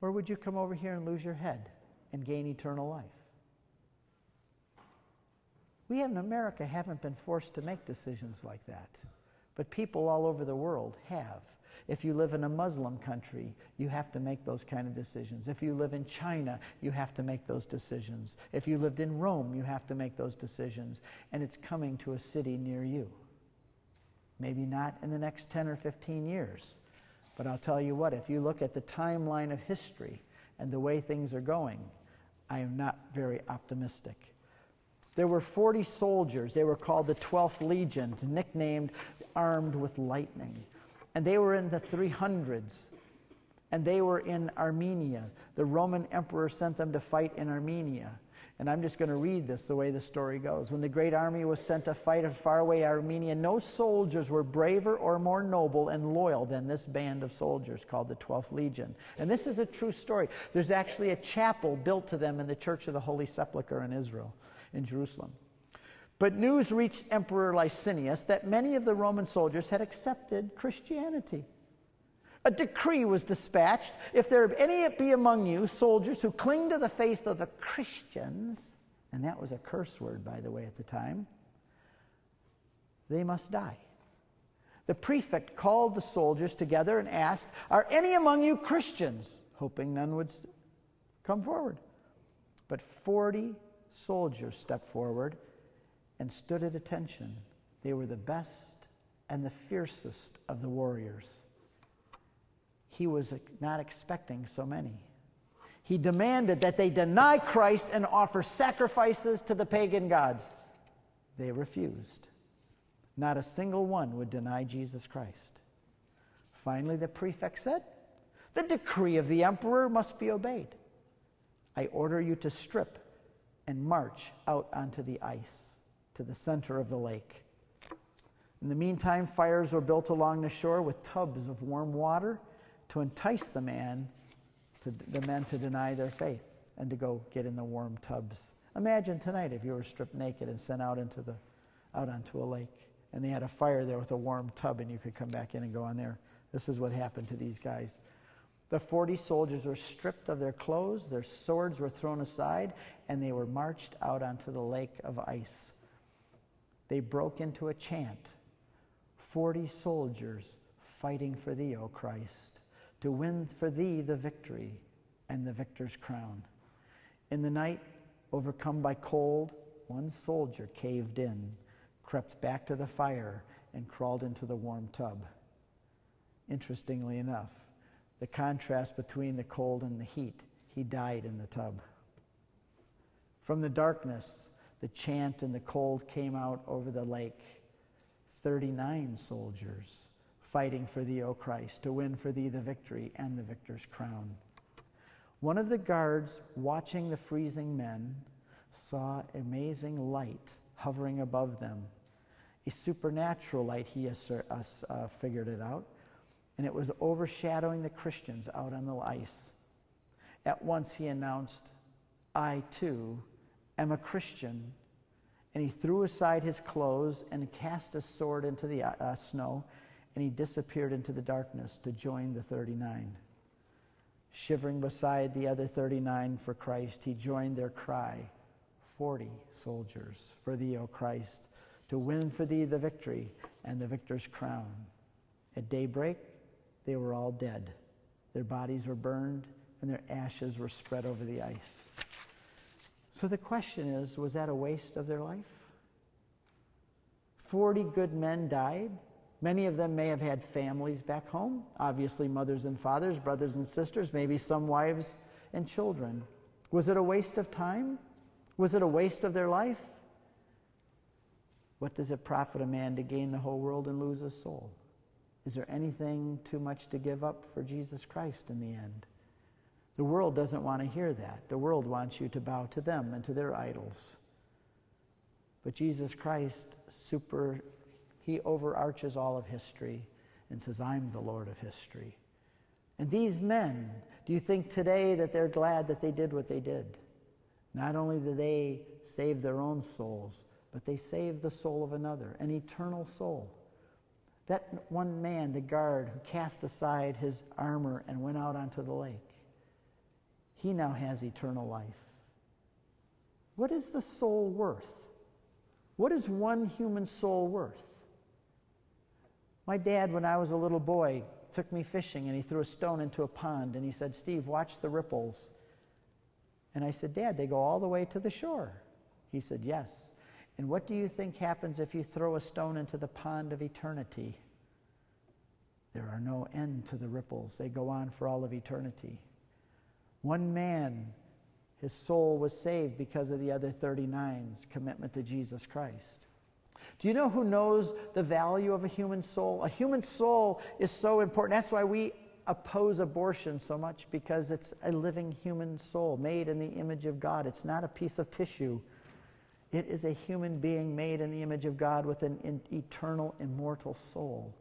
Or would you come over here and lose your head and gain eternal life? We in America haven't been forced to make decisions like that. But people all over the world have. If you live in a Muslim country, you have to make those kind of decisions. If you live in China, you have to make those decisions. If you lived in Rome, you have to make those decisions. And it's coming to a city near you. Maybe not in the next 10 or 15 years. But I'll tell you what, if you look at the timeline of history and the way things are going, I am not very optimistic. There were 40 soldiers. They were called the 12th Legion, nicknamed Armed with Lightning. And they were in the 300s. And they were in Armenia. The Roman emperor sent them to fight in Armenia. And I'm just going to read this the way the story goes. When the great army was sent to fight in faraway Armenia, no soldiers were braver or more noble and loyal than this band of soldiers called the 12th Legion. And this is a true story. There's actually a chapel built to them in the Church of the Holy Sepulchre in Israel. In Jerusalem. But news reached Emperor Licinius that many of the Roman soldiers had accepted Christianity. A decree was dispatched, if there any be among you soldiers who cling to the faith of the Christians, and that was a curse word, by the way, at the time, they must die. The prefect called the soldiers together and asked, are any among you Christians? Hoping none would come forward. But 40 soldiers stepped forward and stood at attention. They were the best and the fiercest of the warriors. He was not expecting so many. He demanded that they deny Christ and offer sacrifices to the pagan gods. They refused. Not a single one would deny Jesus Christ. Finally, the prefect said, "The decree of the emperor must be obeyed. I order you to strip and march out onto the ice, to the center of the lake. In the meantime, fires were built along the shore with tubs of warm water to entice the men to deny their faith and to go get in the warm tubs. Imagine tonight if you were stripped naked and sent out onto a lake, and they had a fire there with a warm tub, and you could come back in and go on there. This is what happened to these guys. The 40 soldiers were stripped of their clothes, their swords were thrown aside, and they were marched out onto the lake of ice. They broke into a chant, 40 soldiers fighting for thee, O Christ, to win for thee the victory and the victor's crown. In the night, overcome by cold, one soldier caved in, crept back to the fire, and crawled into the warm tub. Interestingly enough, the contrast between the cold and the heat, he died in the tub. From the darkness, the chant and the cold came out over the lake. 39 soldiers fighting for thee, O Christ, to win for thee the victory and the victor's crown. One of the guards watching the freezing men saw amazing light hovering above them. A supernatural light, he figured it out, and it was overshadowing the Christians out on the ice. At once he announced, "I too am a Christian," and he threw aside his clothes and cast his sword into the snow, and he disappeared into the darkness to join the 39. Shivering beside the other 39 for Christ, he joined their cry, 40 soldiers for thee, O Christ, to win for thee the victory and the victor's crown. At daybreak, they were all dead. Their bodies were burned, and their ashes were spread over the ice. So the question is, was that a waste of their life? 40 good men died. Many of them may have had families back home, obviously mothers and fathers, brothers and sisters, maybe some wives and children. Was it a waste of time? Was it a waste of their life? What does it profit a man to gain the whole world and lose his soul? Is there anything too much to give up for Jesus Christ in the end? The world doesn't want to hear that. The world wants you to bow to them and to their idols. But Jesus Christ, he overarches all of history and says, I'm the Lord of history. And these men, do you think today that they're glad that they did what they did? Not only did they save their own souls, but they saved the soul of another, an eternal soul. That one man, the guard, who cast aside his armor and went out onto the lake, he now has eternal life. What is the soul worth? What is one human soul worth? My dad, when I was a little boy, took me fishing, and he threw a stone into a pond, and he said, Steve, watch the ripples. And I said, Dad, they go all the way to the shore. He said, yes. And what do you think happens if you throw a stone into the pond of eternity? There are no end to the ripples. They go on for all of eternity. One man, his soul was saved because of the other 39's commitment to Jesus Christ. Do you know who knows the value of a human soul? A human soul is so important. That's why we oppose abortion so much, because it's a living human soul made in the image of God. It's not a piece of tissue. It is a human being made in the image of God with an eternal, immortal soul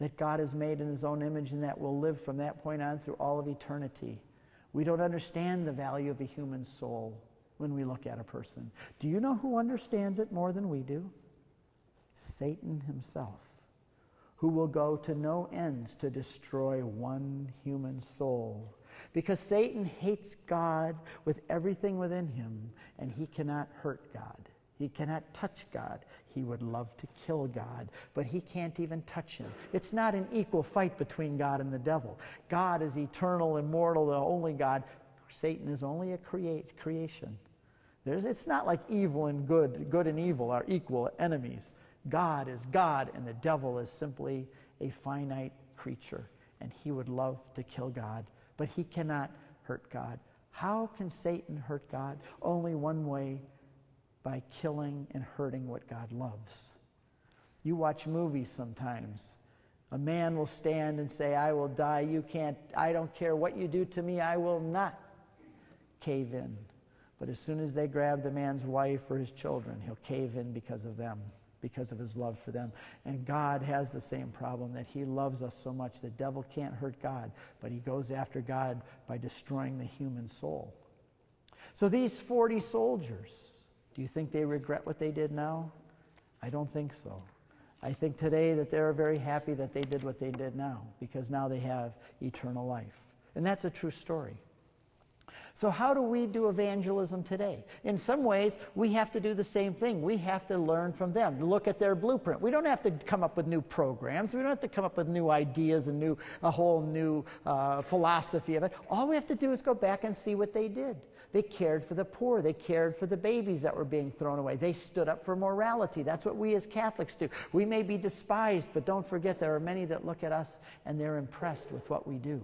that God has made in his own image and that will live from that point on through all of eternity. We don't understand the value of a human soul when we look at a person. Do you know who understands it more than we do? Satan himself, who will go to no ends to destroy one human soul. Because Satan hates God with everything within him, and he cannot hurt God. He cannot touch God. He would love to kill God, but he can't even touch him. It's not an equal fight between God and the devil. God is eternal, immortal, the only God. Satan is only a creation. It's not like evil and good. Good and evil are equal enemies. God is God, and the devil is simply a finite creature, and he would love to kill God, but he cannot hurt God. How can Satan hurt God? Only one way, by killing and hurting what God loves. You watch movies sometimes. A man will stand and say, I will die, you can't, I don't care what you do to me, I will not cave in. But as soon as they grab the man's wife or his children, he'll cave in because of them, because of his love for them. And God has the same problem, that he loves us so much. The devil can't hurt God, but he goes after God by destroying the human soul. So these 40 soldiers, do you think they regret what they did now? I don't think so. I think today that they're very happy that they did what they did now, because now they have eternal life. And that's a true story. So how do we do evangelism today? In some ways, we have to do the same thing. We have to learn from them, look at their blueprint. We don't have to come up with new programs. We don't have to come up with new ideas and a whole new philosophy of it. All we have to do is go back and see what they did. They cared for the poor. They cared for the babies that were being thrown away. They stood up for morality. That's what we as Catholics do. We may be despised, but don't forget there are many that look at us and they're impressed with what we do.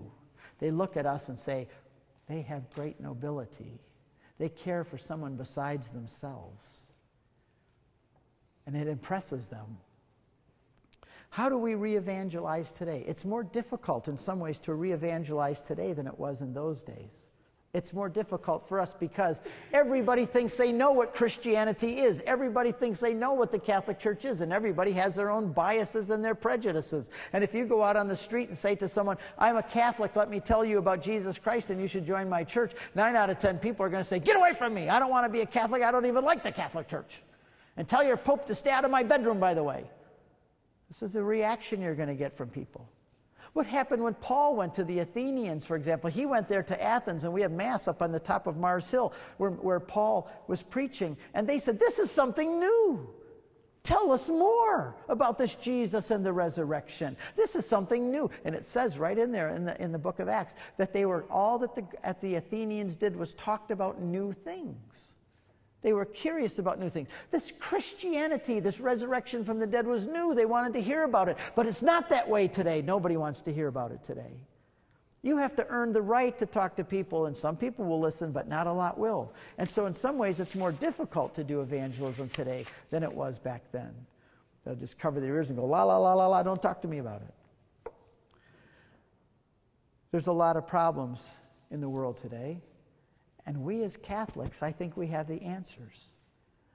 They look at us and say, they have great nobility. They care for someone besides themselves. And it impresses them. How do we re-evangelize today? It's more difficult in some ways to re-evangelize today than it was in those days. It's more difficult for us because everybody thinks they know what Christianity is. Everybody thinks they know what the Catholic Church is, and everybody has their own biases and their prejudices. And if you go out on the street and say to someone, I'm a Catholic, let me tell you about Jesus Christ and you should join my church, 9 out of 10 people are going to say, get away from me. I don't want to be a Catholic. I don't even like the Catholic Church. And tell your Pope to stay out of my bedroom, by the way. This is the reaction you're going to get from people. What happened when Paul went to the Athenians, for example? He went there to Athens, and we have Mass up on the top of Mars Hill where Paul was preaching. And they said, this is something new. Tell us more about this Jesus and the resurrection. This is something new. And it says right in there in the book of Acts that they were, all that the Athenians did was talked about new things. They were curious about new things. This Christianity, this resurrection from the dead was new. They wanted to hear about it. But it's not that way today. Nobody wants to hear about it today. You have to earn the right to talk to people, and some people will listen, but not a lot will. And so in some ways, it's more difficult to do evangelism today than it was back then. They'll just cover their ears and go, la, la, la, la, la, don't talk to me about it. There's a lot of problems in the world today. And we as Catholics, I think we have the answers.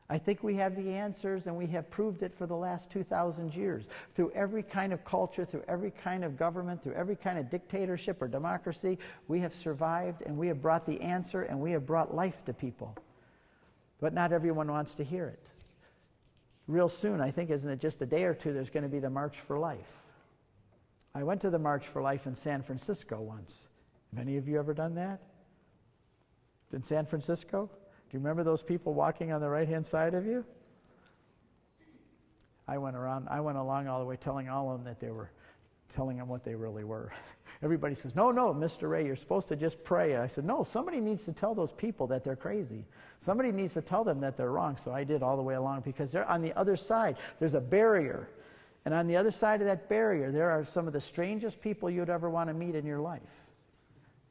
I think we have the answers, and we have proved it for the last 2,000 years. Through every kind of culture, through every kind of government, through every kind of dictatorship or democracy, we have survived, and we have brought the answer, and we have brought life to people. But not everyone wants to hear it. Real soon, I think, isn't it just a day or two, there's going to be the March for Life. I went to the March for Life in San Francisco once. Have any of you ever done that? In San Francisco? Do you remember those people walking on the right-hand side of you? I went along all the way telling all of them that they were, telling them what they really were. Everybody says, no, no, Mr. Ray, you're supposed to just pray. And I said, no, somebody needs to tell those people that they're crazy. Somebody needs to tell them that they're wrong. So I did all the way along, because they're on the other side. There's a barrier. And on the other side of that barrier, there are some of the strangest people you'd ever want to meet in your life.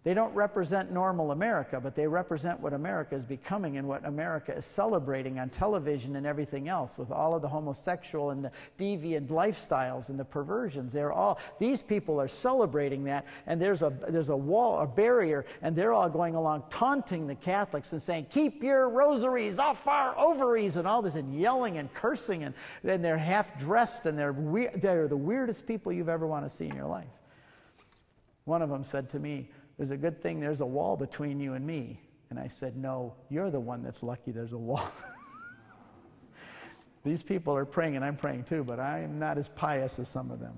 They don't represent normal America, but they represent what America is becoming and what America is celebrating on television and everything else, with all of the homosexual and the deviant lifestyles and the perversions. They're all, these people are celebrating that, and there's a wall, a barrier, and they're all going along taunting the Catholics and saying, keep your rosaries off our ovaries and all this, and yelling and cursing, and then they're half-dressed, and they're the weirdest people you've ever want to see in your life. One of them said to me, there's a good thing there's a wall between you and me. And I said, no, you're the one that's lucky there's a wall. These people are praying, and I'm praying too, but I'm not as pious as some of them.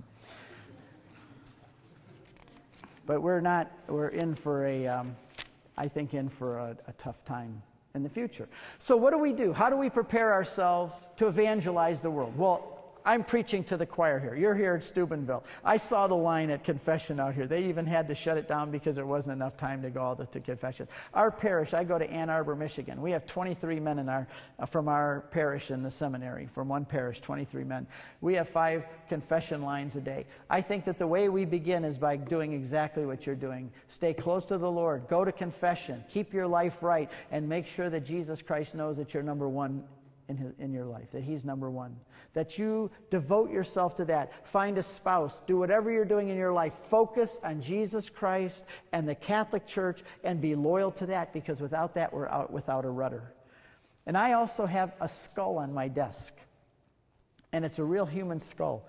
But we're in for a, I think, in for a tough time in the future. So what do we do? How do we prepare ourselves to evangelize the world? Well, I'm preaching to the choir here. You're here at Steubenville. I saw the line at confession out here. They even had to shut it down because there wasn't enough time to go all the confession. Our parish, I go to Ann Arbor, Michigan. We have 23 men in from our parish in the seminary, from one parish, 23 men. We have 5 confession lines a day. I think that the way we begin is by doing exactly what you're doing. Stay close to the Lord. Go to confession. Keep your life right, and make sure that Jesus Christ knows that you're number one in your life, that he's number one, that you devote yourself to that. Find a spouse. Do whatever you're doing in your life. Focus on Jesus Christ and the Catholic Church, and be loyal to that, because without that, we're out without a rudder. And I also have a skull on my desk, and it's a real human skull.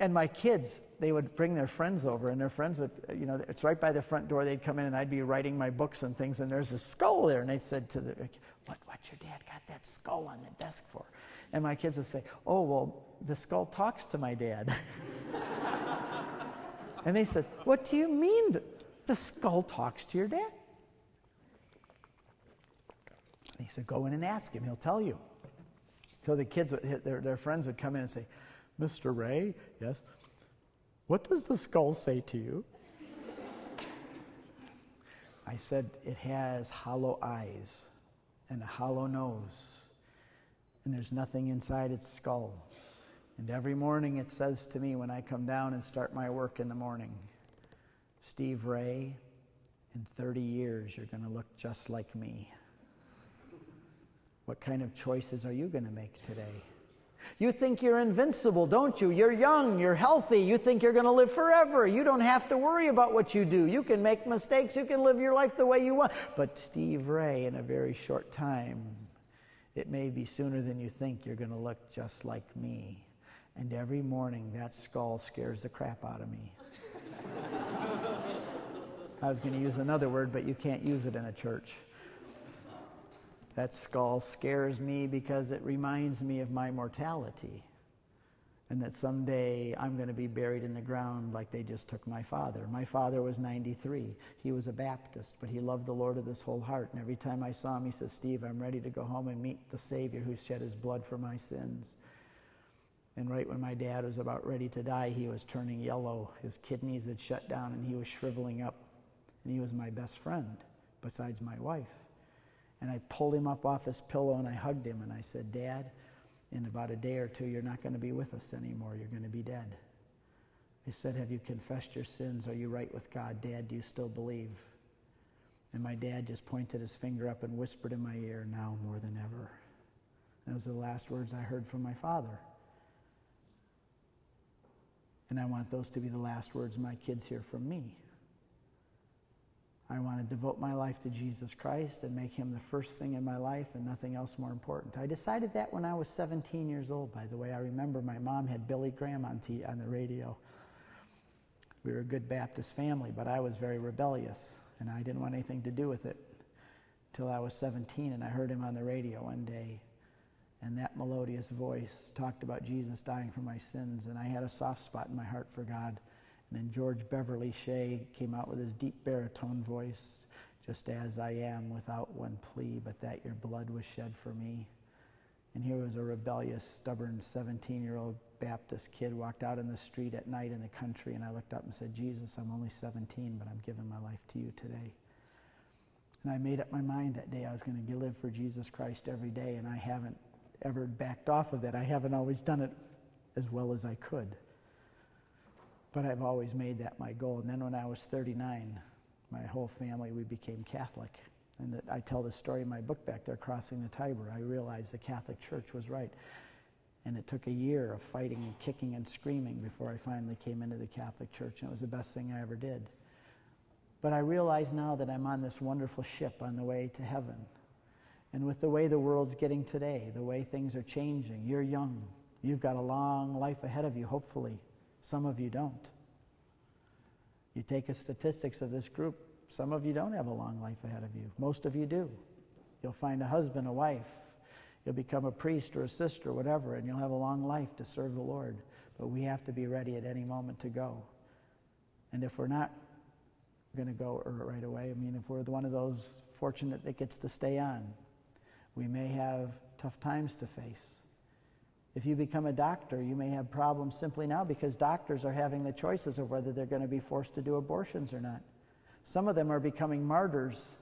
And my kids, they would bring their friends over, and their friends would, you know, it's right by the front door. They'd come in, and I'd be writing my books and things, and there's a skull there. And I said to the, what's your dad got that skull on the desk for? And my kids would say, oh, well, the skull talks to my dad. And they said, what do you mean the skull talks to your dad? He said, go in and ask him, he'll tell you. So the kids, their friends would come in and say, Mr. Ray, yes, what does the skull say to you? I said, it has hollow eyes and a hollow nose, and there's nothing inside its skull. And every morning it says to me when I come down and start my work in the morning, Steve Ray, in 30 years, you're going to look just like me. What kind of choices are you going to make today? You think you're invincible, don't you? You're young, you're healthy, you think you're going to live forever. You don't have to worry about what you do. You can make mistakes, you can live your life the way you want. But Steve Ray, in a very short time, it may be sooner than you think, you're going to look just like me. And every morning, that skull scares the crap out of me. I was going to use another word, but you can't use it in a church. That skull scares me because it reminds me of my mortality and that someday I'm going to be buried in the ground like they just took my father. My father was 93. He was a Baptist, but he loved the Lord with his whole heart. And every time I saw him, he says, Steve, I'm ready to go home and meet the Savior who shed his blood for my sins. And right when my dad was about ready to die, he was turning yellow. His kidneys had shut down and he was shriveling up. And he was my best friend besides my wife. And I pulled him up off his pillow and I hugged him and I said, Dad, in about a day or two, you're not going to be with us anymore. You're going to be dead. He said, have you confessed your sins? Are you right with God? Dad, do you still believe? And my dad just pointed his finger up and whispered in my ear, now more than ever. And those are the last words I heard from my father. And I want those to be the last words my kids hear from me. I want to devote my life to Jesus Christ and make him the first thing in my life and nothing else more important. I decided that when I was 17 years old, by the way. I remember my mom had Billy Graham on the radio. We were a good Baptist family, but I was very rebellious, and I didn't want anything to do with it until I was 17, and I heard him on the radio one day. And that melodious voice talked about Jesus dying for my sins, and I had a soft spot in my heart for God. And then George Beverly Shea came out with his deep baritone voice, just as I am, without one plea, but that your blood was shed for me. And here was a rebellious, stubborn 17-year-old Baptist kid walked out in the street at night in the country, and I looked up and said, Jesus, I'm only 17, but I'm giving my life to you today. And I made up my mind that day I was going to live for Jesus Christ every day, and I haven't ever backed off of that. I haven't always done it as well as I could. But I've always made that my goal. And then when I was 39, my whole family, we became Catholic. And I tell the story in my book back there, Crossing the Tiber. I realized the Catholic Church was right. And it took a year of fighting and kicking and screaming before I finally came into the Catholic Church. And it was the best thing I ever did. But I realize now that I'm on this wonderful ship on the way to heaven. And with the way the world's getting today, the way things are changing, you're young. You've got a long life ahead of you, hopefully. Some of you don't. You take a statistics of this group, some of you don't have a long life ahead of you. Most of you do. You'll find a husband, a wife, you'll become a priest or a sister, whatever, and you'll have a long life to serve the Lord. But we have to be ready at any moment to go. And if we're not going to go right away, I mean, if we're one of those fortunate that gets to stay on, we may have tough times to face. If you become a doctor, you may have problems simply now because doctors are having the choices of whether they're going to be forced to do abortions or not. Some of them are becoming martyrs,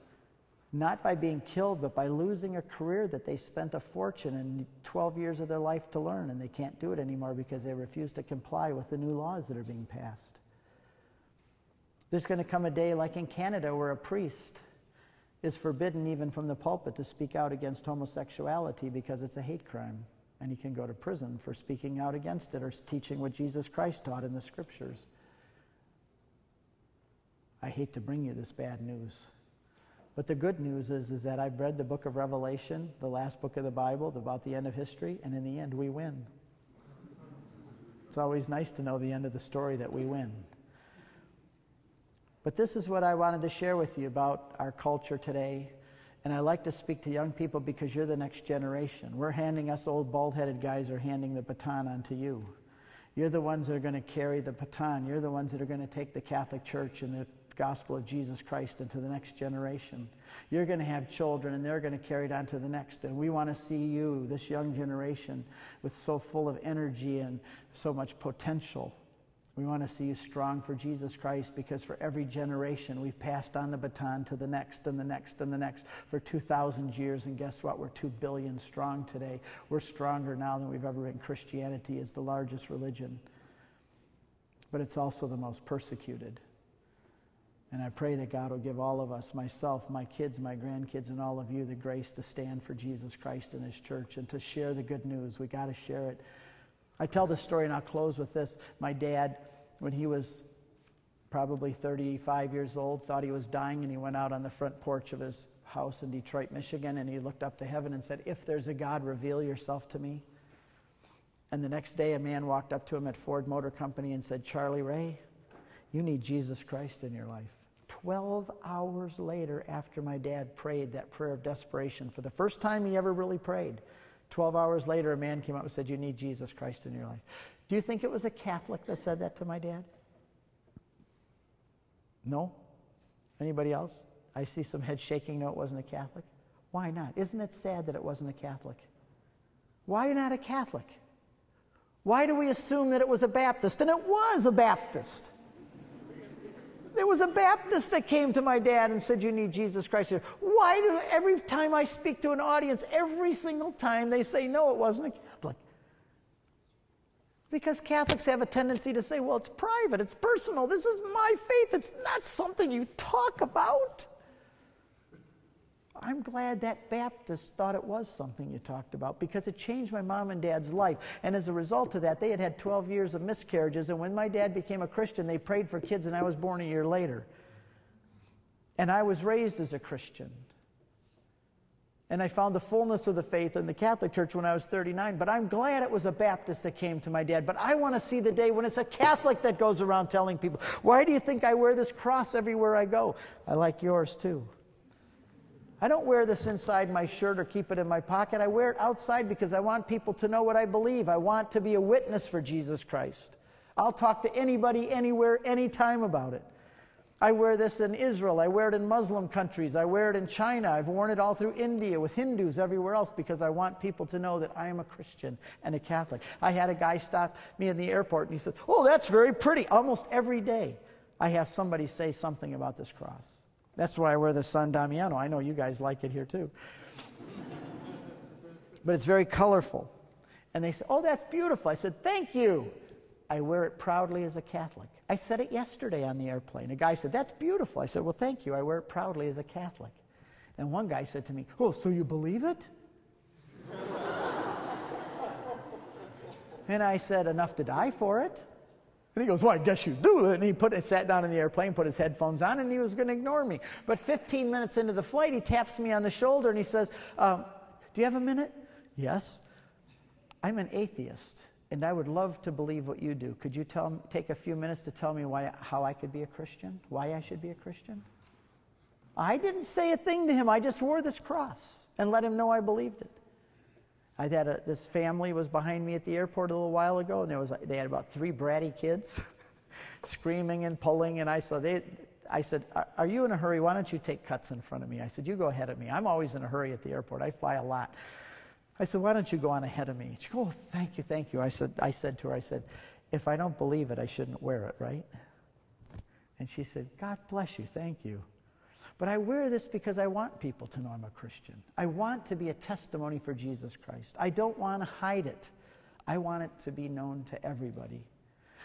not by being killed, but by losing a career that they spent a fortune and 12 years of their life to learn, and they can't do it anymore because they refuse to comply with the new laws that are being passed. There's going to come a day like in Canada where a priest is forbidden even from the pulpit to speak out against homosexuality because it's a hate crime. And he can go to prison for speaking out against it or teaching what Jesus Christ taught in the scriptures. I hate to bring you this bad news, but the good news is that I've read the book of Revelation, the last book of the Bible, about the end of history, and in the end we win. It's always nice to know the end of the story that we win. But this is what I wanted to share with you about our culture today. And I like to speak to young people because you're the next generation. We're handing us old bald-headed guys are handing the baton onto you. You're the ones that are going to carry the baton. You're the ones that are going to take the Catholic Church and the gospel of Jesus Christ into the next generation. You're going to have children, and they're going to carry it on to the next. And we want to see you, this young generation, with so full of energy and so much potential. We want to see you strong for Jesus Christ, because for every generation, we've passed on the baton to the next and the next and the next for 2,000 years. And guess what? We're 2 billion strong today. We're stronger now than we've ever been. Christianity is the largest religion, but it's also the most persecuted. And I pray that God will give all of us, myself, my kids, my grandkids, and all of you, the grace to stand for Jesus Christ and his church and to share the good news. We got to share it. I tell this story, and I'll close with this. My dad, when he was probably 35 years old, thought he was dying, and he went out on the front porch of his house in Detroit, Michigan, and he looked up to heaven and said, "If there's a God, reveal yourself to me." And the next day, a man walked up to him at Ford Motor Company and said, "Charlie Ray, you need Jesus Christ in your life." 12 hours later, after my dad prayed that prayer of desperation, for the first time he ever really prayed, 12 hours later, a man came up and said, "You need Jesus Christ in your life." Do you think it was a Catholic that said that to my dad? No? Anybody else? I see some head shaking. No, it wasn't a Catholic. Why not? Isn't it sad that it wasn't a Catholic? Why not a Catholic? Why do we assume that it was a Baptist? And it was a Baptist. There was a Baptist that came to my dad and said, "You need Jesus Christ." Why do every time I speak to an audience, every single time they say, "No, it wasn't a Catholic"? Because Catholics have a tendency to say, "Well, it's private, it's personal, this is my faith, it's not something you talk about." I'm glad that Baptist thought it was something you talked about, because it changed my mom and dad's life. And as a result of that, they had had 12 years of miscarriages. And when my dad became a Christian, they prayed for kids, and I was born a year later. And I was raised as a Christian. And I found the fullness of the faith in the Catholic Church when I was 39. But I'm glad it was a Baptist that came to my dad. But I want to see the day when it's a Catholic that goes around telling people, "Why do you think I wear this cross everywhere I go?" I like yours too. I don't wear this inside my shirt or keep it in my pocket. I wear it outside because I want people to know what I believe. I want to be a witness for Jesus Christ. I'll talk to anybody, anywhere, anytime about it. I wear this in Israel. I wear it in Muslim countries. I wear it in China. I've worn it all through India with Hindus, everywhere else, because I want people to know that I am a Christian and a Catholic. I had a guy stop me in the airport, and he said, "Oh, that's very pretty." Almost every day I have somebody say something about this cross. That's why I wear the San Damiano. I know you guys like it here too. But it's very colorful. And they said, "Oh, that's beautiful." I said, "Thank you." I wear it proudly as a Catholic. I said it yesterday on the airplane. A guy said, "That's beautiful." I said, "Well, thank you. I wear it proudly as a Catholic." And one guy said to me, "Oh, so you believe it?" And I said, "Enough to die for it." And he goes, "Well, I guess you do." And he sat down in the airplane, put his headphones on, and he was going to ignore me. But 15 minutes into the flight, he taps me on the shoulder and he says, "Do you have a minute?" "Yes." "I'm an atheist, and I would love to believe what you do. Could you take a few minutes to tell me how I could be a Christian? Why I should be a Christian?" I didn't say a thing to him. I just wore this cross and let him know I believed it. I had this family was behind me at the airport a little while ago, and they had about 3 bratty kids screaming and pulling, and I said, "Are you in a hurry? Why don't you take cuts in front of me?" I said, "You go ahead of me. I'm always in a hurry at the airport. I fly a lot." I said, "Why don't you go on ahead of me?" She goes, "Oh, thank you, thank you." I said to her, I said, "If I don't believe it, I shouldn't wear it, right?" And she said, "God bless you, thank you. But I wear this because I want people to know I'm a Christian. I want to be a testimony for Jesus Christ. I don't want to hide it. I want it to be known to everybody."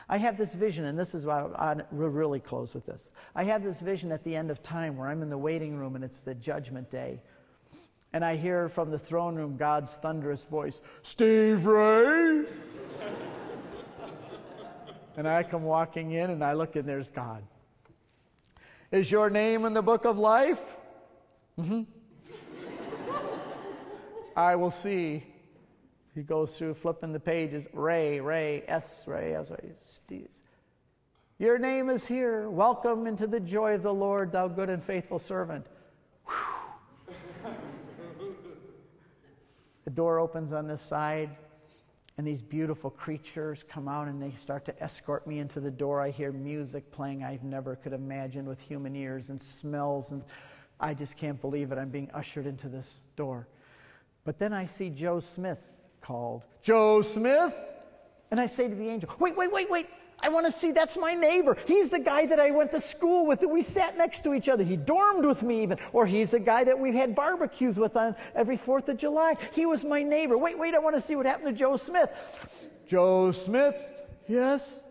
I have this vision, and this is why we're really close with this. I have this vision at the end of time where I'm in the waiting room, and it's the judgment day. And I hear from the throne room God's thunderous voice, "Steve Ray." And I come walking in, and I look, and there's God. "Is your name in the book of life?" "Mm-hmm." "I will see." He goes through flipping the pages. "Ray, Ray, S. Ray, S. Ray, Steve. Your name is here. Welcome into the joy of the Lord, thou good and faithful servant." The door opens on this side, And these beautiful creatures come out and they start to escort me into the door. I hear music playing I never could imagine with human ears, and smells, and I just can't believe it. I'm being ushered into this door. But then I see Joe Smith called. Joe Smith? And I say to the angel, wait, wait, wait, wait. I want to see, that's my neighbor. He's the guy that I went to school with, that we sat next to each other. He dormed with me even. Or he's the guy that we had barbecues with on every 4th of July. He was my neighbor. Wait, wait, I want to see what happened to Joe Smith. Joe Smith? Yes?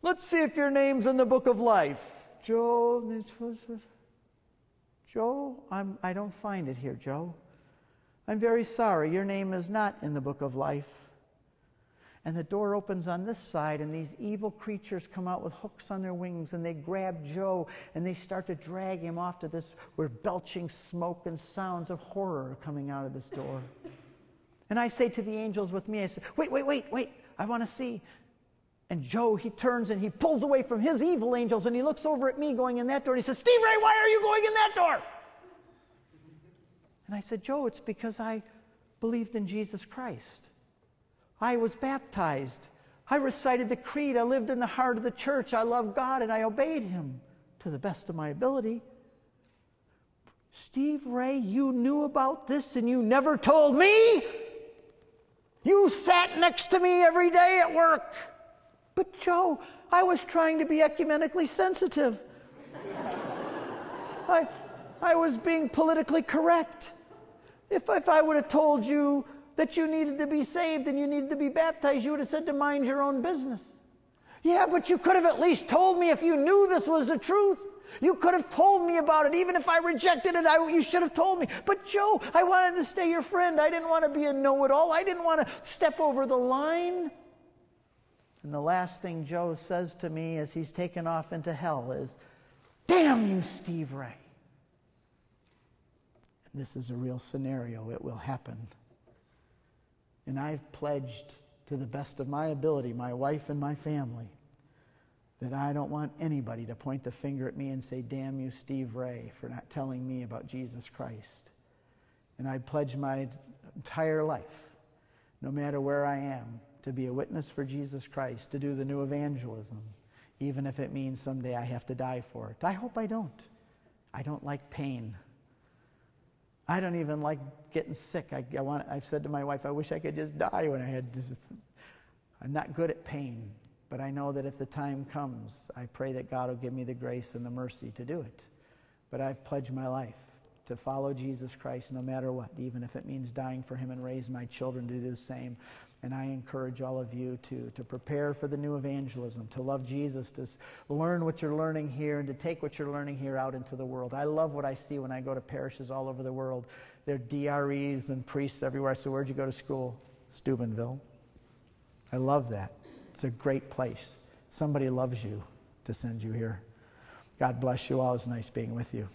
Let's see if your name's in the book of life. Joe, Joe, I don't find it here, Joe. I'm very sorry, your name is not in the book of life. And the door opens on this side, and these evil creatures come out with hooks on their wings, and they grab Joe, and they start to drag him off to this, where belching smoke and sounds of horror are coming out of this door. And I say to the angels with me, I say, wait, wait, wait, wait, I want to see. And Joe, he turns and he pulls away from his evil angels, and he looks over at me going in that door, and he says, Steve Ray, why are you going in that door? And I said, Joe, it's because I believed in Jesus Christ. I was baptized. I recited the creed. I lived in the heart of the church. I loved God and I obeyed him to the best of my ability. Steve Ray, you knew about this and you never told me? You sat next to me every day at work. But Joe, I was trying to be ecumenically sensitive. I was being politically correct. If I would have told you that you needed to be saved and you needed to be baptized, you would have said to mind your own business. Yeah, but you could have at least told me if you knew this was the truth. You could have told me about it. Even if I rejected it, you should have told me. But Joe, I wanted to stay your friend. I didn't want to be a know-it-all. I didn't want to step over the line. And the last thing Joe says to me as he's taken off into hell is, damn you, Steve Ray. And this is a real scenario. It will happen. And I've pledged to the best of my ability, my wife and my family, that I don't want anybody to point the finger at me and say, damn you, Steve Ray, for not telling me about Jesus Christ. And I pledge my entire life, no matter where I am, to be a witness for Jesus Christ, to do the new evangelism, even if it means someday I have to die for it. I hope I don't. I don't like pain. I don't even like getting sick. I've said to my wife, I wish I could just die when I had this. I'm not good at pain, but I know that if the time comes, I pray that God will give me the grace and the mercy to do it. But I've pledged my life to follow Jesus Christ no matter what, even if it means dying for him, and raise my children to do the same. And I encourage all of you to prepare for the new evangelism, to love Jesus, to learn what you're learning here, and to take what you're learning here out into the world. I love what I see when I go to parishes all over the world. There are DREs and priests everywhere. So where'd you go to school? Steubenville. I love that. It's a great place. Somebody loves you to send you here. God bless you all. It was nice being with you.